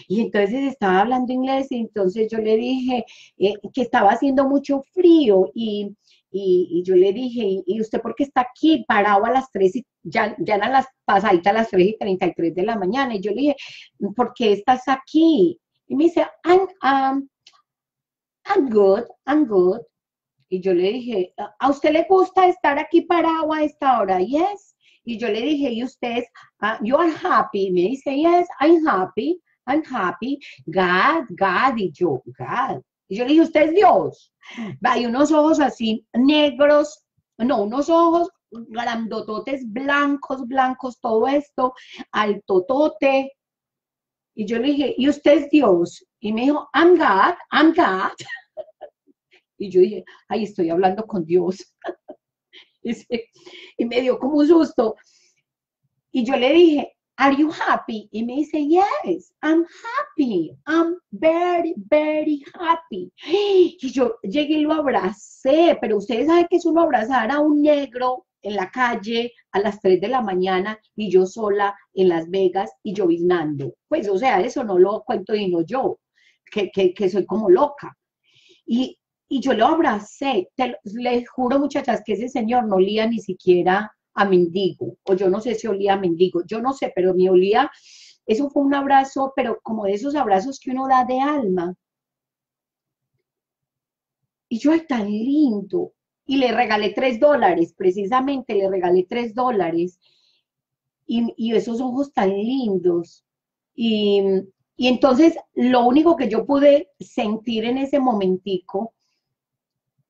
Y entonces estaba hablando inglés, y entonces yo le dije eh, que estaba haciendo mucho frío, y, y, y yo le dije, ¿y usted por qué está aquí parado a las tres y ya, ya eran las pasaditas las tres y treinta y tres de la mañana? Y yo le dije, ¿por qué estás aquí? Y me dice, I'm, um, I'm good, I'm good. Y yo le dije, ¿a usted le gusta estar aquí parado a esta hora? Yes. Y yo le dije, ¿y usted, uh, you are happy? Me dice, yes, I'm happy, I'm happy. God, God. Y yo, God. Y yo le dije, ¿usted es Dios? Hay unos ojos así negros, no, unos ojos grandototes blancos, blancos, todo esto, altotote. Y yo le dije, ¿y usted es Dios? Y me dijo, I'm God, I'm God. Y yo dije, ay, estoy hablando con Dios. Y, se, y me dio como un susto. Y yo le dije, ¿are you happy? Y me dice, yes, I'm happy. I'm very, very happy. Y yo llegué y lo abracé. Pero ustedes saben que es uno abrazar a un negro en la calle a las tres de la mañana, y yo sola en Las Vegas y lloviznando. Pues, o sea, eso no lo cuento y no yo, que, que, que soy como loca. Y, y yo lo abracé. Te, les juro, muchachas, que ese señor no olía ni siquiera a mendigo, o yo no sé si olía a mendigo, yo no sé, pero me olía. Eso fue un abrazo, pero como de esos abrazos que uno da de alma. Y yo, ay, tan lindo. Y le regalé tres dólares, precisamente le regalé tres dólares. Y, y esos ojos tan lindos. Y, y entonces lo único que yo pude sentir en ese momentico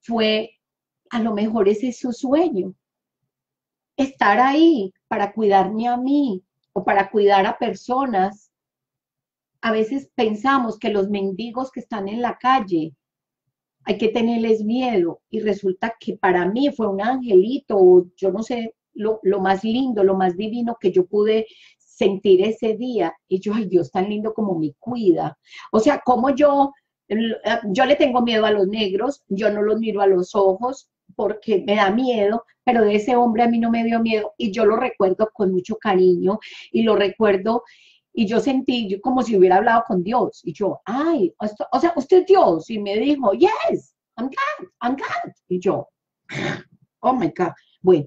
fue, a lo mejor ese es su sueño. Estar ahí para cuidarme a mí o para cuidar a personas. A veces pensamos que los mendigos que están en la calle hay que tenerles miedo, y resulta que para mí fue un angelito, yo no sé, lo, lo más lindo, lo más divino que yo pude sentir ese día, y yo, ay Dios, tan lindo como me cuida, o sea, como yo, yo le tengo miedo a los negros, yo no los miro a los ojos, porque me da miedo, pero de ese hombre a mí no me dio miedo, y yo lo recuerdo con mucho cariño, y lo recuerdo, y yo sentí yo como si hubiera hablado con Dios, y yo, ay, esto, o sea, usted es Dios, y me dijo, yes, I'm God, I'm God, y yo, oh my God, bueno,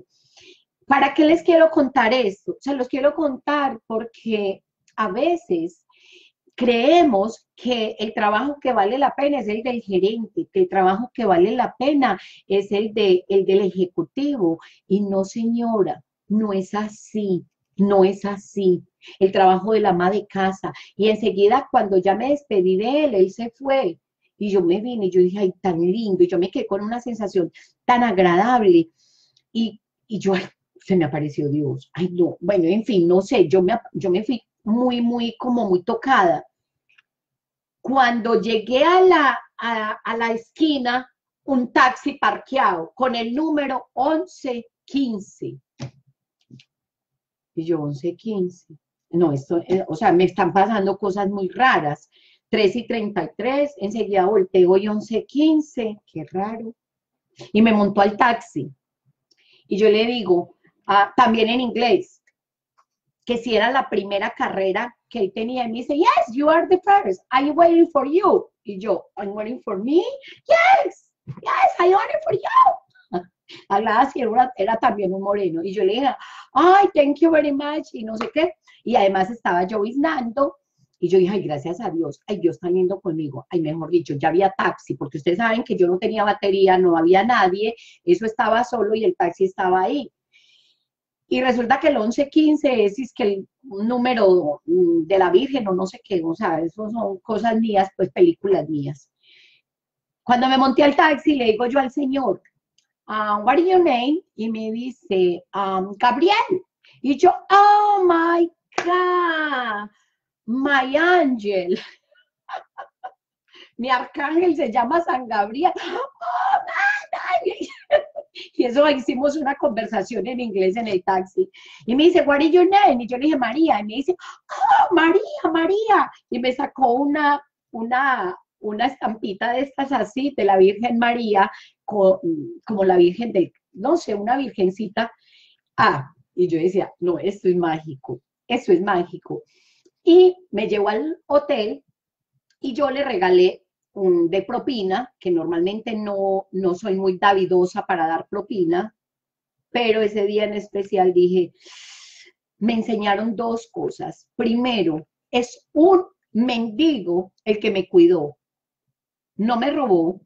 ¿para qué les quiero contar esto? Se los quiero contar porque a veces creemos que el trabajo que vale la pena es el del gerente, que el trabajo que vale la pena es el, de, el del ejecutivo. Y no, señora, no es así, no es así. El trabajo del ama de casa. Y enseguida, cuando ya me despedí de él, él se fue. Y yo me vine, yo dije, ay, tan lindo. Y yo me quedé con una sensación tan agradable. Y, y yo, ay, se me apareció Dios. Ay, no, bueno, en fin, no sé, yo me, yo me fui muy, muy, como muy tocada. Cuando llegué a la, a, a la esquina, un taxi parqueado con el número once quince. Y yo, once quince. No, esto, eh, o sea, me están pasando cosas muy raras. tres y treinta y tres, enseguida volteo y once quince. Qué raro. Y me montó al taxi. Y yo le digo, ah, también en inglés, que si era la primera carrera que él tenía, y me dice, yes, you are the first, I'm waiting for you. Y yo, I'm waiting for me, yes, yes, I'm waiting for you. Hablaba así, era, era también un moreno, y yo le dije, ay, thank you very much, y no sé qué, y además estaba lloviznando, y yo dije, ay, gracias a Dios, ay, Dios está viendo conmigo, ay, mejor dicho, ya había taxi, porque ustedes saben que yo no tenía batería, no había nadie, eso estaba solo y el taxi estaba ahí. Y resulta que el once quince es, es que el número de la Virgen o no sé qué, o sea, eso son cosas mías, pues películas mías. Cuando me monté al taxi le digo yo al señor, uh, what is your name? Y me dice, um, Gabriel. Y yo, oh my God, my angel. Mi arcángel se llama San Gabriel. Oh, my, my. Y eso hicimos una conversación en inglés en el taxi. Y me dice, what is your name? Y yo le dije, María. Y me dice, oh, María, María. Y me sacó una, una, una estampita de estas así, de la Virgen María, con, como la Virgen de, no sé, una virgencita. Ah, y yo decía, no, esto es mágico, esto es mágico. Y me llevó al hotel y yo le regalé de propina, que normalmente no, no soy muy davidosa para dar propina, pero ese día en especial dije, me enseñaron dos cosas. Primero, es un mendigo el que me cuidó, no me robó,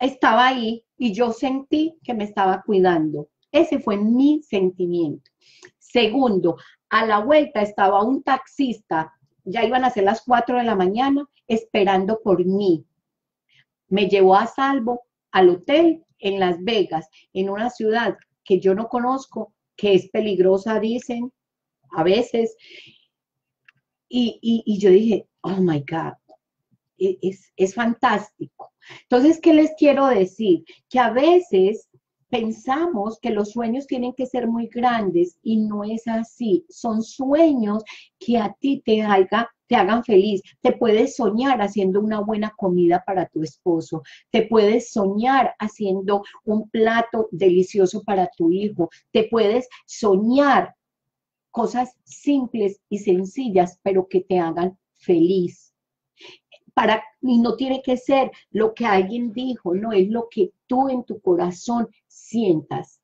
estaba ahí y yo sentí que me estaba cuidando. Ese fue mi sentimiento. Segundo, a la vuelta estaba un taxista, ya iban a ser las cuatro de la mañana, esperando por mí. Me llevó a salvo al hotel en Las Vegas, en una ciudad que yo no conozco, que es peligrosa, dicen, a veces. Y, y, y yo dije, oh my God, es, es fantástico. Entonces, ¿qué les quiero decir? Que a veces pensamos que los sueños tienen que ser muy grandes y no es así. Son sueños que a ti te, haga, te hagan feliz. Te puedes soñar haciendo una buena comida para tu esposo. Te puedes soñar haciendo un plato delicioso para tu hijo. Te puedes soñar cosas simples y sencillas, pero que te hagan feliz. Para, y no tiene que ser lo que alguien dijo, no, es lo que tú en tu corazón sientas.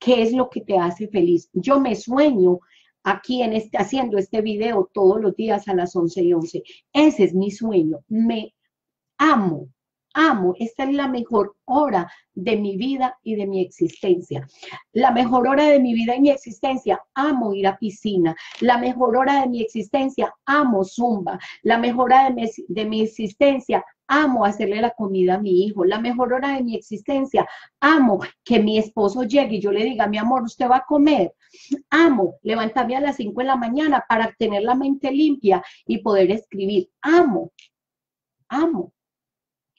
¿Qué es lo que te hace feliz? Yo me sueño aquí en este, haciendo este video todos los días a las once y once. Ese es mi sueño. Me amo, amo. Esta es la mejor hora de mi vida y de mi existencia. La mejor hora de mi vida y mi existencia, amo ir a piscina. La mejor hora de mi existencia, amo zumba. La mejor hora de mi, de mi existencia, amo hacerle la comida a mi hijo. La mejor hora de mi existencia, amo que mi esposo llegue y yo le diga, mi amor, usted va a comer. Amo levantarme a las cinco de la mañana para tener la mente limpia y poder escribir. Amo, amo.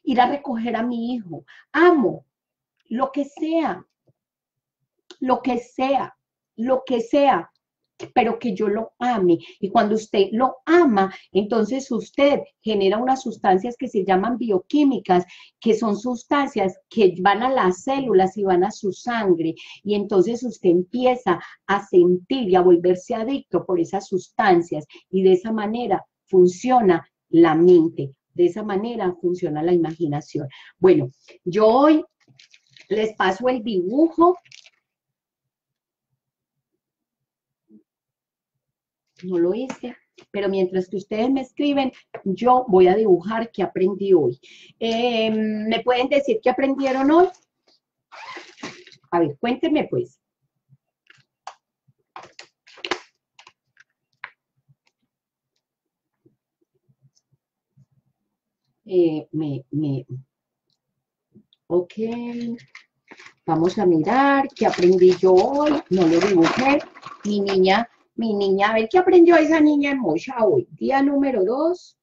ir a recoger a mi hijo, amo, lo que sea, lo que sea, lo que sea, pero que yo lo ame. Y cuando usted lo ama, entonces usted genera unas sustancias que se llaman bioquímicas, que son sustancias que van a las células y van a su sangre. Y entonces usted empieza a sentir y a volverse adicto por esas sustancias. Y de esa manera funciona la mente, de esa manera funciona la imaginación. Bueno, yo hoy les paso el dibujo. No lo hice, pero mientras que ustedes me escriben, yo voy a dibujar qué aprendí hoy. Eh, ¿Me pueden decir qué aprendieron hoy? A ver, cuéntenme pues. Eh, me, me. Ok, vamos a mirar qué aprendí yo hoy. No lo dibujé, mi niña... Mi niña, a ver qué aprendió esa niña hermosa hoy. Día número dos.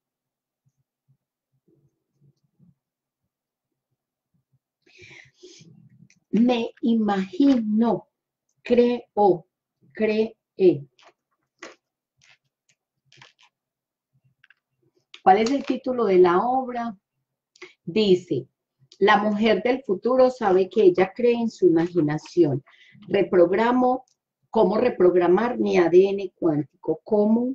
Me imagino, creo, cree. ¿Cuál es el título de la obra? Dice, la mujer del futuro sabe que ella cree en su imaginación. Reprogramo. ¿Cómo reprogramar mi A D N cuántico? ¿Cómo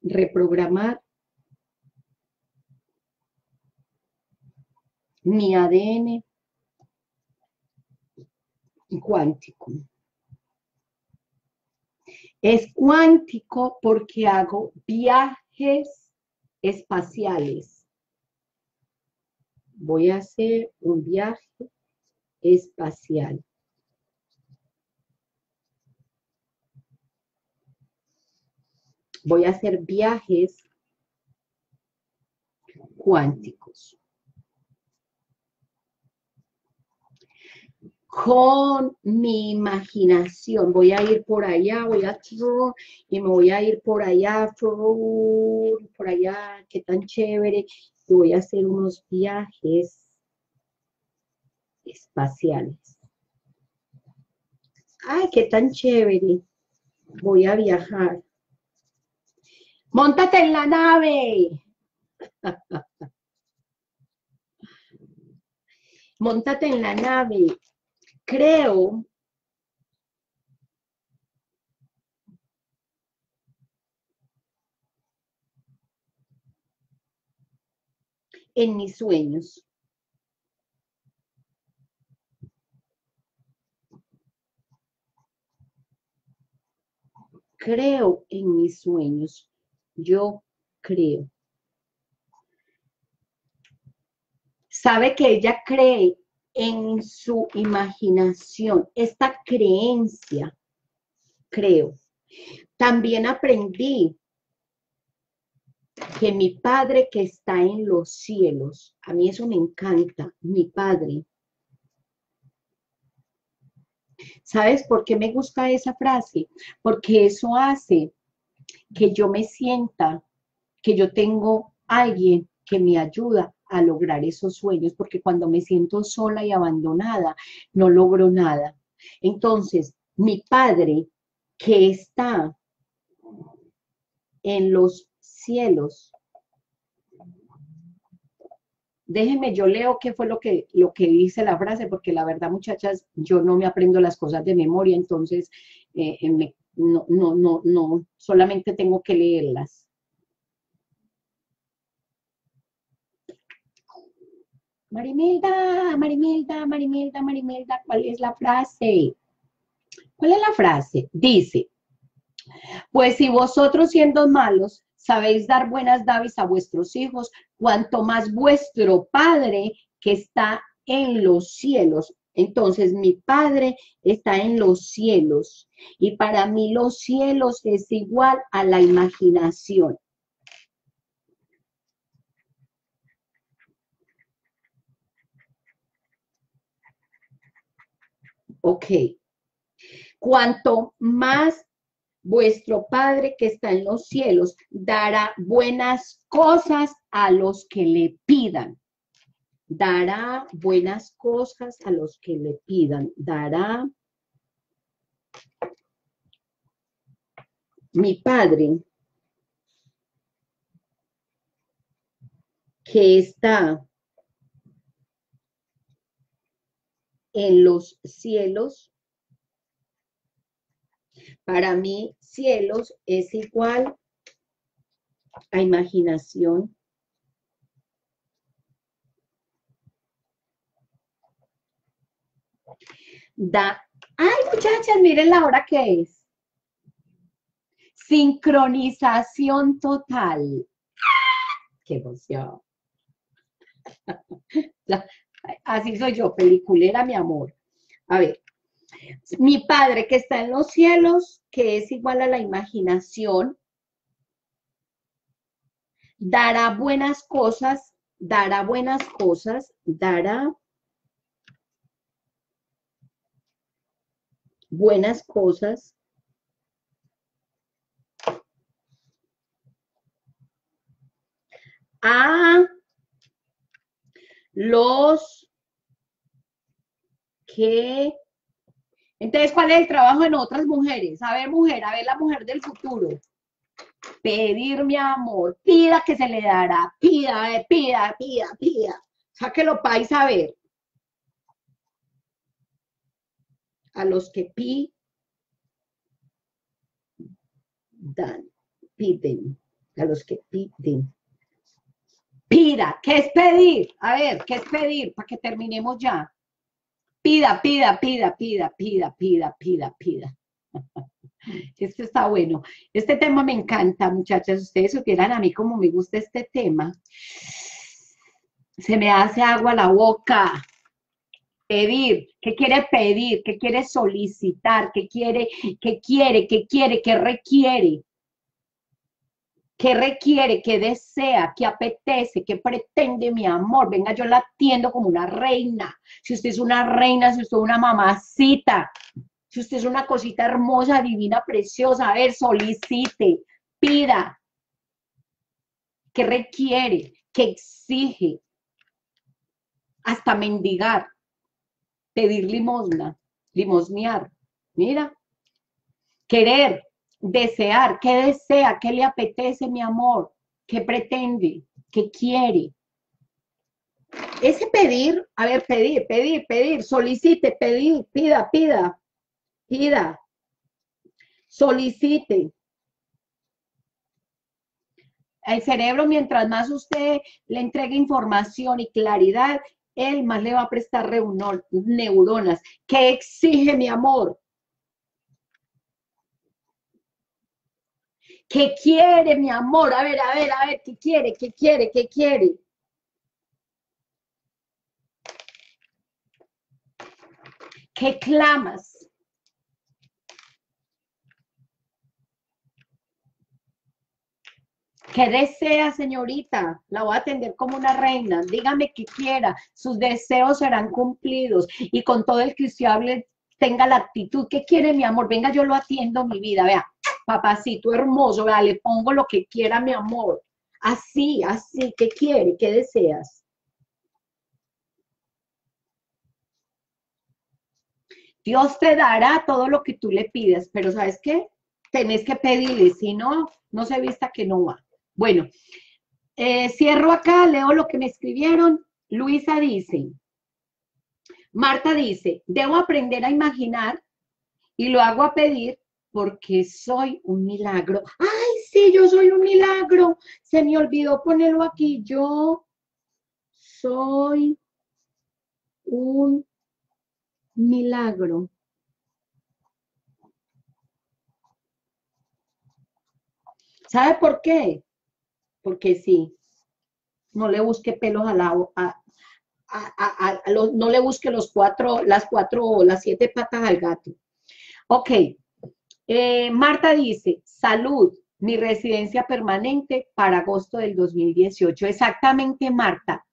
reprogramar mi A D N cuántico? Es cuántico porque hago viajes espaciales. Voy a hacer un viaje espacial. Voy a hacer viajes cuánticos. Con mi imaginación. Voy a ir por allá, voy a... Y me voy a ir por allá, por allá, qué tan chévere. Y voy a hacer unos viajes espaciales. Ay, qué tan chévere. Voy a viajar. ¡Móntate en la nave! ¡Móntate en la nave! Creo en mis sueños. Creo en mis sueños. Yo creo. Sabe que ella cree en su imaginación. Esta creencia, creo. También aprendí que mi Padre que está en los cielos, a mí eso me encanta, mi Padre. ¿Sabes por qué me gusta esa frase? Porque eso hace que yo me sienta, que yo tengo alguien que me ayuda a lograr esos sueños, porque cuando me siento sola y abandonada, no logro nada. Entonces, mi Padre que está en los cielos, déjenme, yo leo qué fue lo que, lo que dice la frase, porque la verdad, muchachas, yo no me aprendo las cosas de memoria, entonces eh, me... No, no, no, no, solamente tengo que leerlas. María Imelda, María Imelda, María Imelda, María Imelda, ¿cuál es la frase? ¿Cuál es la frase? Dice, pues si vosotros siendo malos sabéis dar buenas dádivas a vuestros hijos, cuanto más vuestro Padre que está en los cielos. Entonces, mi Padre está en los cielos y para mí los cielos es igual a la imaginación. Ok. Cuanto más vuestro Padre que está en los cielos dará buenas cosas a los que le pidan. Dará buenas cosas a los que le pidan. Dará mi Padre que está en los cielos. Para mí, cielos es igual a imaginación. Da. Ay, muchachas, miren la hora que es. Sincronización total. ¡Qué emoción! Así soy yo, peliculera, mi amor. A ver. Mi Padre que está en los cielos, que es igual a la imaginación, dará buenas cosas, dará buenas cosas, dará buenas cosas a los que... Entonces, ¿cuál es el trabajo en otras mujeres? A ver, mujer, a ver la mujer del futuro. Pedir, mi amor, pida que se le dará, pida, pida, pida, pida. Sáquelo para y saber. A los que pidan, piden, a los que piden. Pida, ¿qué es pedir? A ver, ¿qué es pedir? Para que terminemos ya. Pida, pida, pida, pida, pida, pida, pida, pida. Esto está bueno. Este tema me encanta, muchachas. Ustedes supieran a mí cómo me gusta este tema. Se me hace agua la boca. Pedir. ¿Qué quiere pedir? ¿Qué quiere solicitar? ¿Qué quiere? ¿Qué quiere? ¿Qué quiere? ¿Qué requiere? ¿Qué requiere? ¿Qué desea? ¿Qué apetece? ¿Qué pretende, mi amor? Venga, yo la atiendo como una reina. Si usted es una reina, si usted es una mamacita, si usted es una cosita hermosa, divina, preciosa, a ver, solicite, pida. ¿Qué requiere? ¿Qué exige? Hasta mendigar, pedir limosna, limosnear, mira, querer. Desear, ¿qué desea? ¿Qué le apetece, mi amor? ¿Qué pretende? ¿Qué quiere? Ese pedir, a ver, pedir, pedir, pedir, solicite, pedir, pida, pida, pida, solicite. El cerebro, mientras más usted le entregue información y claridad, él más le va a prestar neuronas. ¿Qué exige, mi amor? ¿Qué quiere, mi amor? A ver, a ver, a ver, ¿qué quiere? ¿Qué quiere? ¿Qué quiere? ¿Qué clamas? ¿Qué desea, señorita? La voy a atender como una reina. Dígame qué quiera. Sus deseos serán cumplidos. Y con todo el que usted hable, tenga la actitud. ¿Qué quiere, mi amor? Venga, yo lo atiendo, mi vida, vea. Papacito hermoso, ¿verdad? Le pongo lo que quiera, mi amor. Así, así, ¿qué quiere? ¿Qué deseas? Dios te dará todo lo que tú le pidas, pero ¿sabes qué? Tenés que pedirle, si no, no se vista que no va. Bueno, eh, cierro acá, leo lo que me escribieron. Luisa dice, Marta dice, debo aprender a imaginar y lo hago a pedir, porque soy un milagro. ¡Ay, sí, yo soy un milagro! Se me olvidó ponerlo aquí. Yo soy un milagro. ¿Sabe por qué? Porque sí. No le busque pelos a la... A, a, a, a los, no le busque los cuatro, las cuatro o las siete patas al gato. Ok. Eh, Marta dice, salud, mi residencia permanente para agosto del dos mil dieciocho. Exactamente, Marta.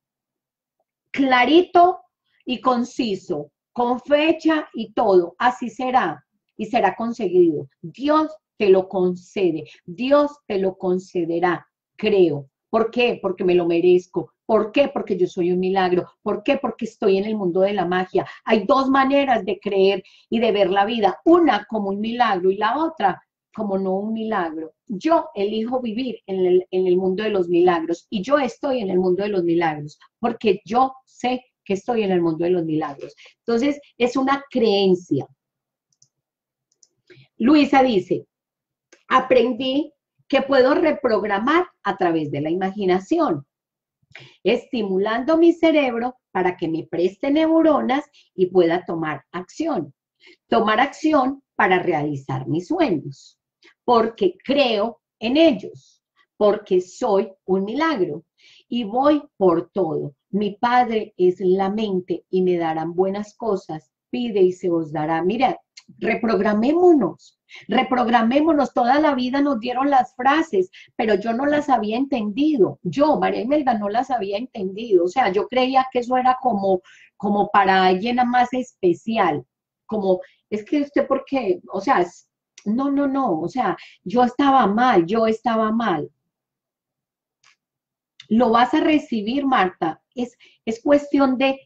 Clarito y conciso, con fecha y todo. Así será y será conseguido. Dios te lo concede. Dios te lo concederá, creo. ¿Por qué? Porque me lo merezco. ¿Por qué? Porque yo soy un milagro. ¿Por qué? Porque estoy en el mundo de la magia. Hay dos maneras de creer y de ver la vida. Una como un milagro y la otra como no un milagro. Yo elijo vivir en el, en el mundo de los milagros y yo estoy en el mundo de los milagros porque yo sé que estoy en el mundo de los milagros. Entonces, es una creencia. Luisa dice, aprendí que puedo reprogramar a través de la imaginación, estimulando mi cerebro para que me preste neuronas y pueda tomar acción. Tomar acción para realizar mis sueños, porque creo en ellos, porque soy un milagro y voy por todo. Mi Padre es la mente y me darán buenas cosas, pide y se os dará. Mirad, reprogramémonos. Reprogramémonos, toda la vida nos dieron las frases, pero yo no las había entendido, yo, María Imelda, no las había entendido, o sea, yo creía que eso era como, como para alguien más especial, como, es que usted, ¿por qué? O sea, no, no, no, o sea, yo estaba mal, yo estaba mal. Lo vas a recibir, Marta, es, es cuestión de...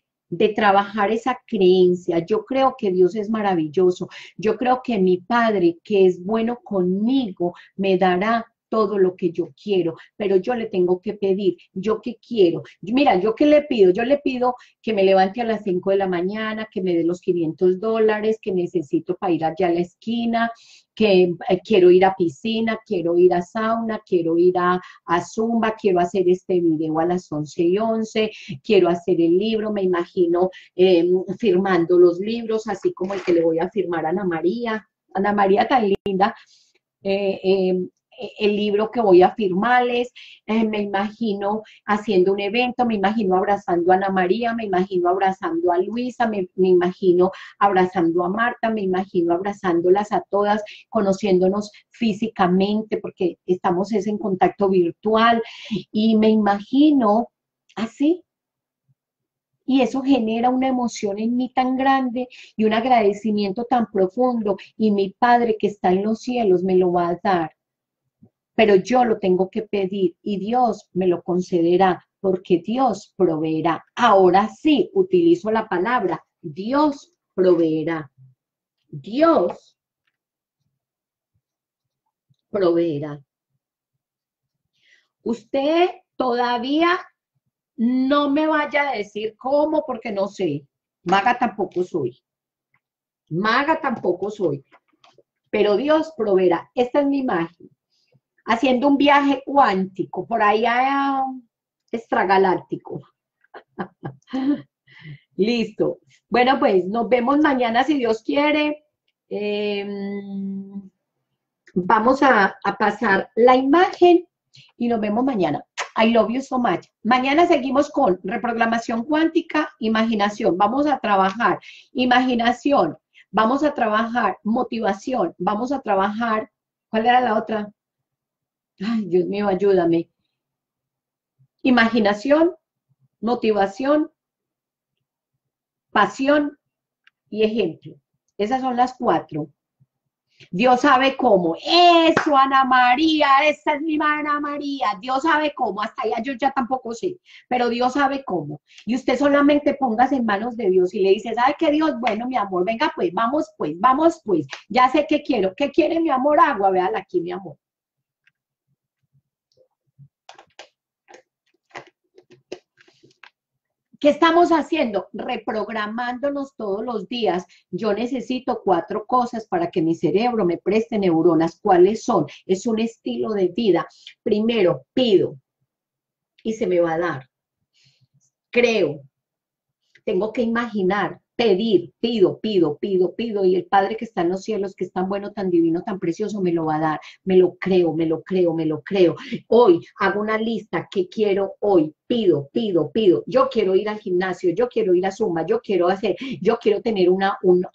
de trabajar esa creencia. Yo creo que Dios es maravilloso, yo creo que mi Padre, que es bueno conmigo, me dará todo lo que yo quiero, pero yo le tengo que pedir, ¿yo qué quiero? Mira, ¿yo qué le pido? Yo le pido que me levante a las cinco de la mañana, que me dé los quinientos dólares, que necesito para ir allá a la esquina, que eh, quiero ir a piscina, quiero ir a sauna, quiero ir a, a Zumba, quiero hacer este video a las once y once, quiero hacer el libro, me imagino eh, firmando los libros, así como el que le voy a firmar a Ana María, Ana María tan linda, eh, eh, el libro que voy a firmarles, eh, me imagino haciendo un evento, me imagino abrazando a Ana María, me imagino abrazando a Luisa, me, me imagino abrazando a Marta, me imagino abrazándolas a todas, conociéndonos físicamente porque estamos es en contacto virtual y me imagino así. Y eso genera una emoción en mí tan grande y un agradecimiento tan profundo y mi Padre que está en los cielos me lo va a dar. Pero yo lo tengo que pedir y Dios me lo concederá porque Dios proveerá. Ahora sí, utilizo la palabra, Dios proveerá. Dios proveerá. Usted todavía no me vaya a decir cómo porque no sé. Maga tampoco soy. Maga tampoco soy. Pero Dios proveerá. Esta es mi imagen. Haciendo un viaje cuántico, por allá extragaláctico. Listo. Bueno, pues nos vemos mañana si Dios quiere. Eh, vamos a, a pasar la imagen y nos vemos mañana. I love you so much. Mañana seguimos con reprogramación cuántica, imaginación. Vamos a trabajar imaginación, vamos a trabajar motivación, vamos a trabajar, ¿cuál era la otra? Ay, Dios mío, ayúdame. Imaginación, motivación, pasión y ejemplo. Esas son las cuatro. Dios sabe cómo. Eso, Ana María, esta es mi Ana María. Dios sabe cómo. Hasta allá yo ya tampoco sé, pero Dios sabe cómo. Y usted solamente póngase en manos de Dios y le dice, ¿sabe qué, Dios? Bueno, mi amor, venga pues, vamos pues, vamos pues. Ya sé qué quiero. ¿Qué quiere mi amor? Agua, véala aquí, mi amor. ¿Qué estamos haciendo? Reprogramándonos todos los días. Yo necesito cuatro cosas para que mi cerebro me preste neuronas. ¿Cuáles son? Es un estilo de vida. Primero, pido y se me va a dar. Creo. Tengo que imaginar, pedir, pido, pido, pido, pido. Y el Padre que está en los cielos, que es tan bueno, tan divino, tan precioso, me lo va a dar. Me lo creo, me lo creo, me lo creo. Hoy hago una lista. ¿Qué quiero hoy? Pido, pido, pido. Yo quiero ir al gimnasio, yo quiero ir a Zumba, yo quiero hacer, yo quiero tener una, un,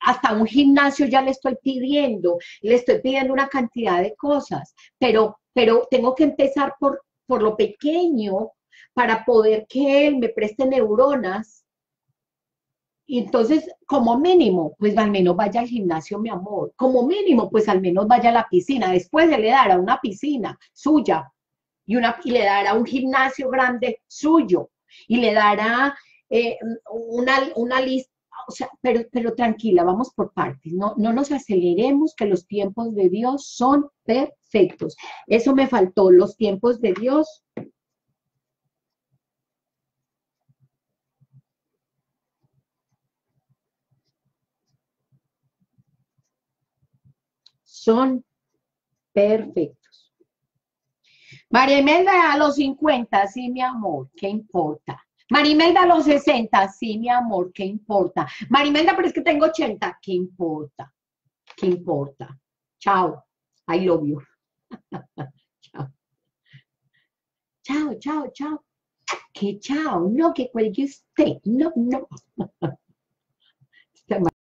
hasta un gimnasio ya le estoy pidiendo, le estoy pidiendo una cantidad de cosas, pero, pero tengo que empezar por, por lo pequeño para poder que Él me preste neuronas Y entonces, como mínimo, pues al menos vaya al gimnasio, mi amor. Como mínimo, pues al menos vaya a la piscina. Después se le dará una piscina suya y, una, y le dará un gimnasio grande suyo y le dará eh, una, una lista. O sea, pero, pero tranquila, vamos por partes. No, no nos aceleremos, que los tiempos de Dios son perfectos. Eso me faltó, los tiempos de Dios. Son perfectos. María Imelda a los cincuenta, sí, mi amor, ¿qué importa? María Imelda a los sesenta, sí, mi amor, ¿qué importa? María Imelda, pero es que tengo ochenta, ¿qué importa? ¿Qué importa? Chao, I love you. Chao. Chao, chao, chao. Que chao, no, que cuelgue usted, no, no.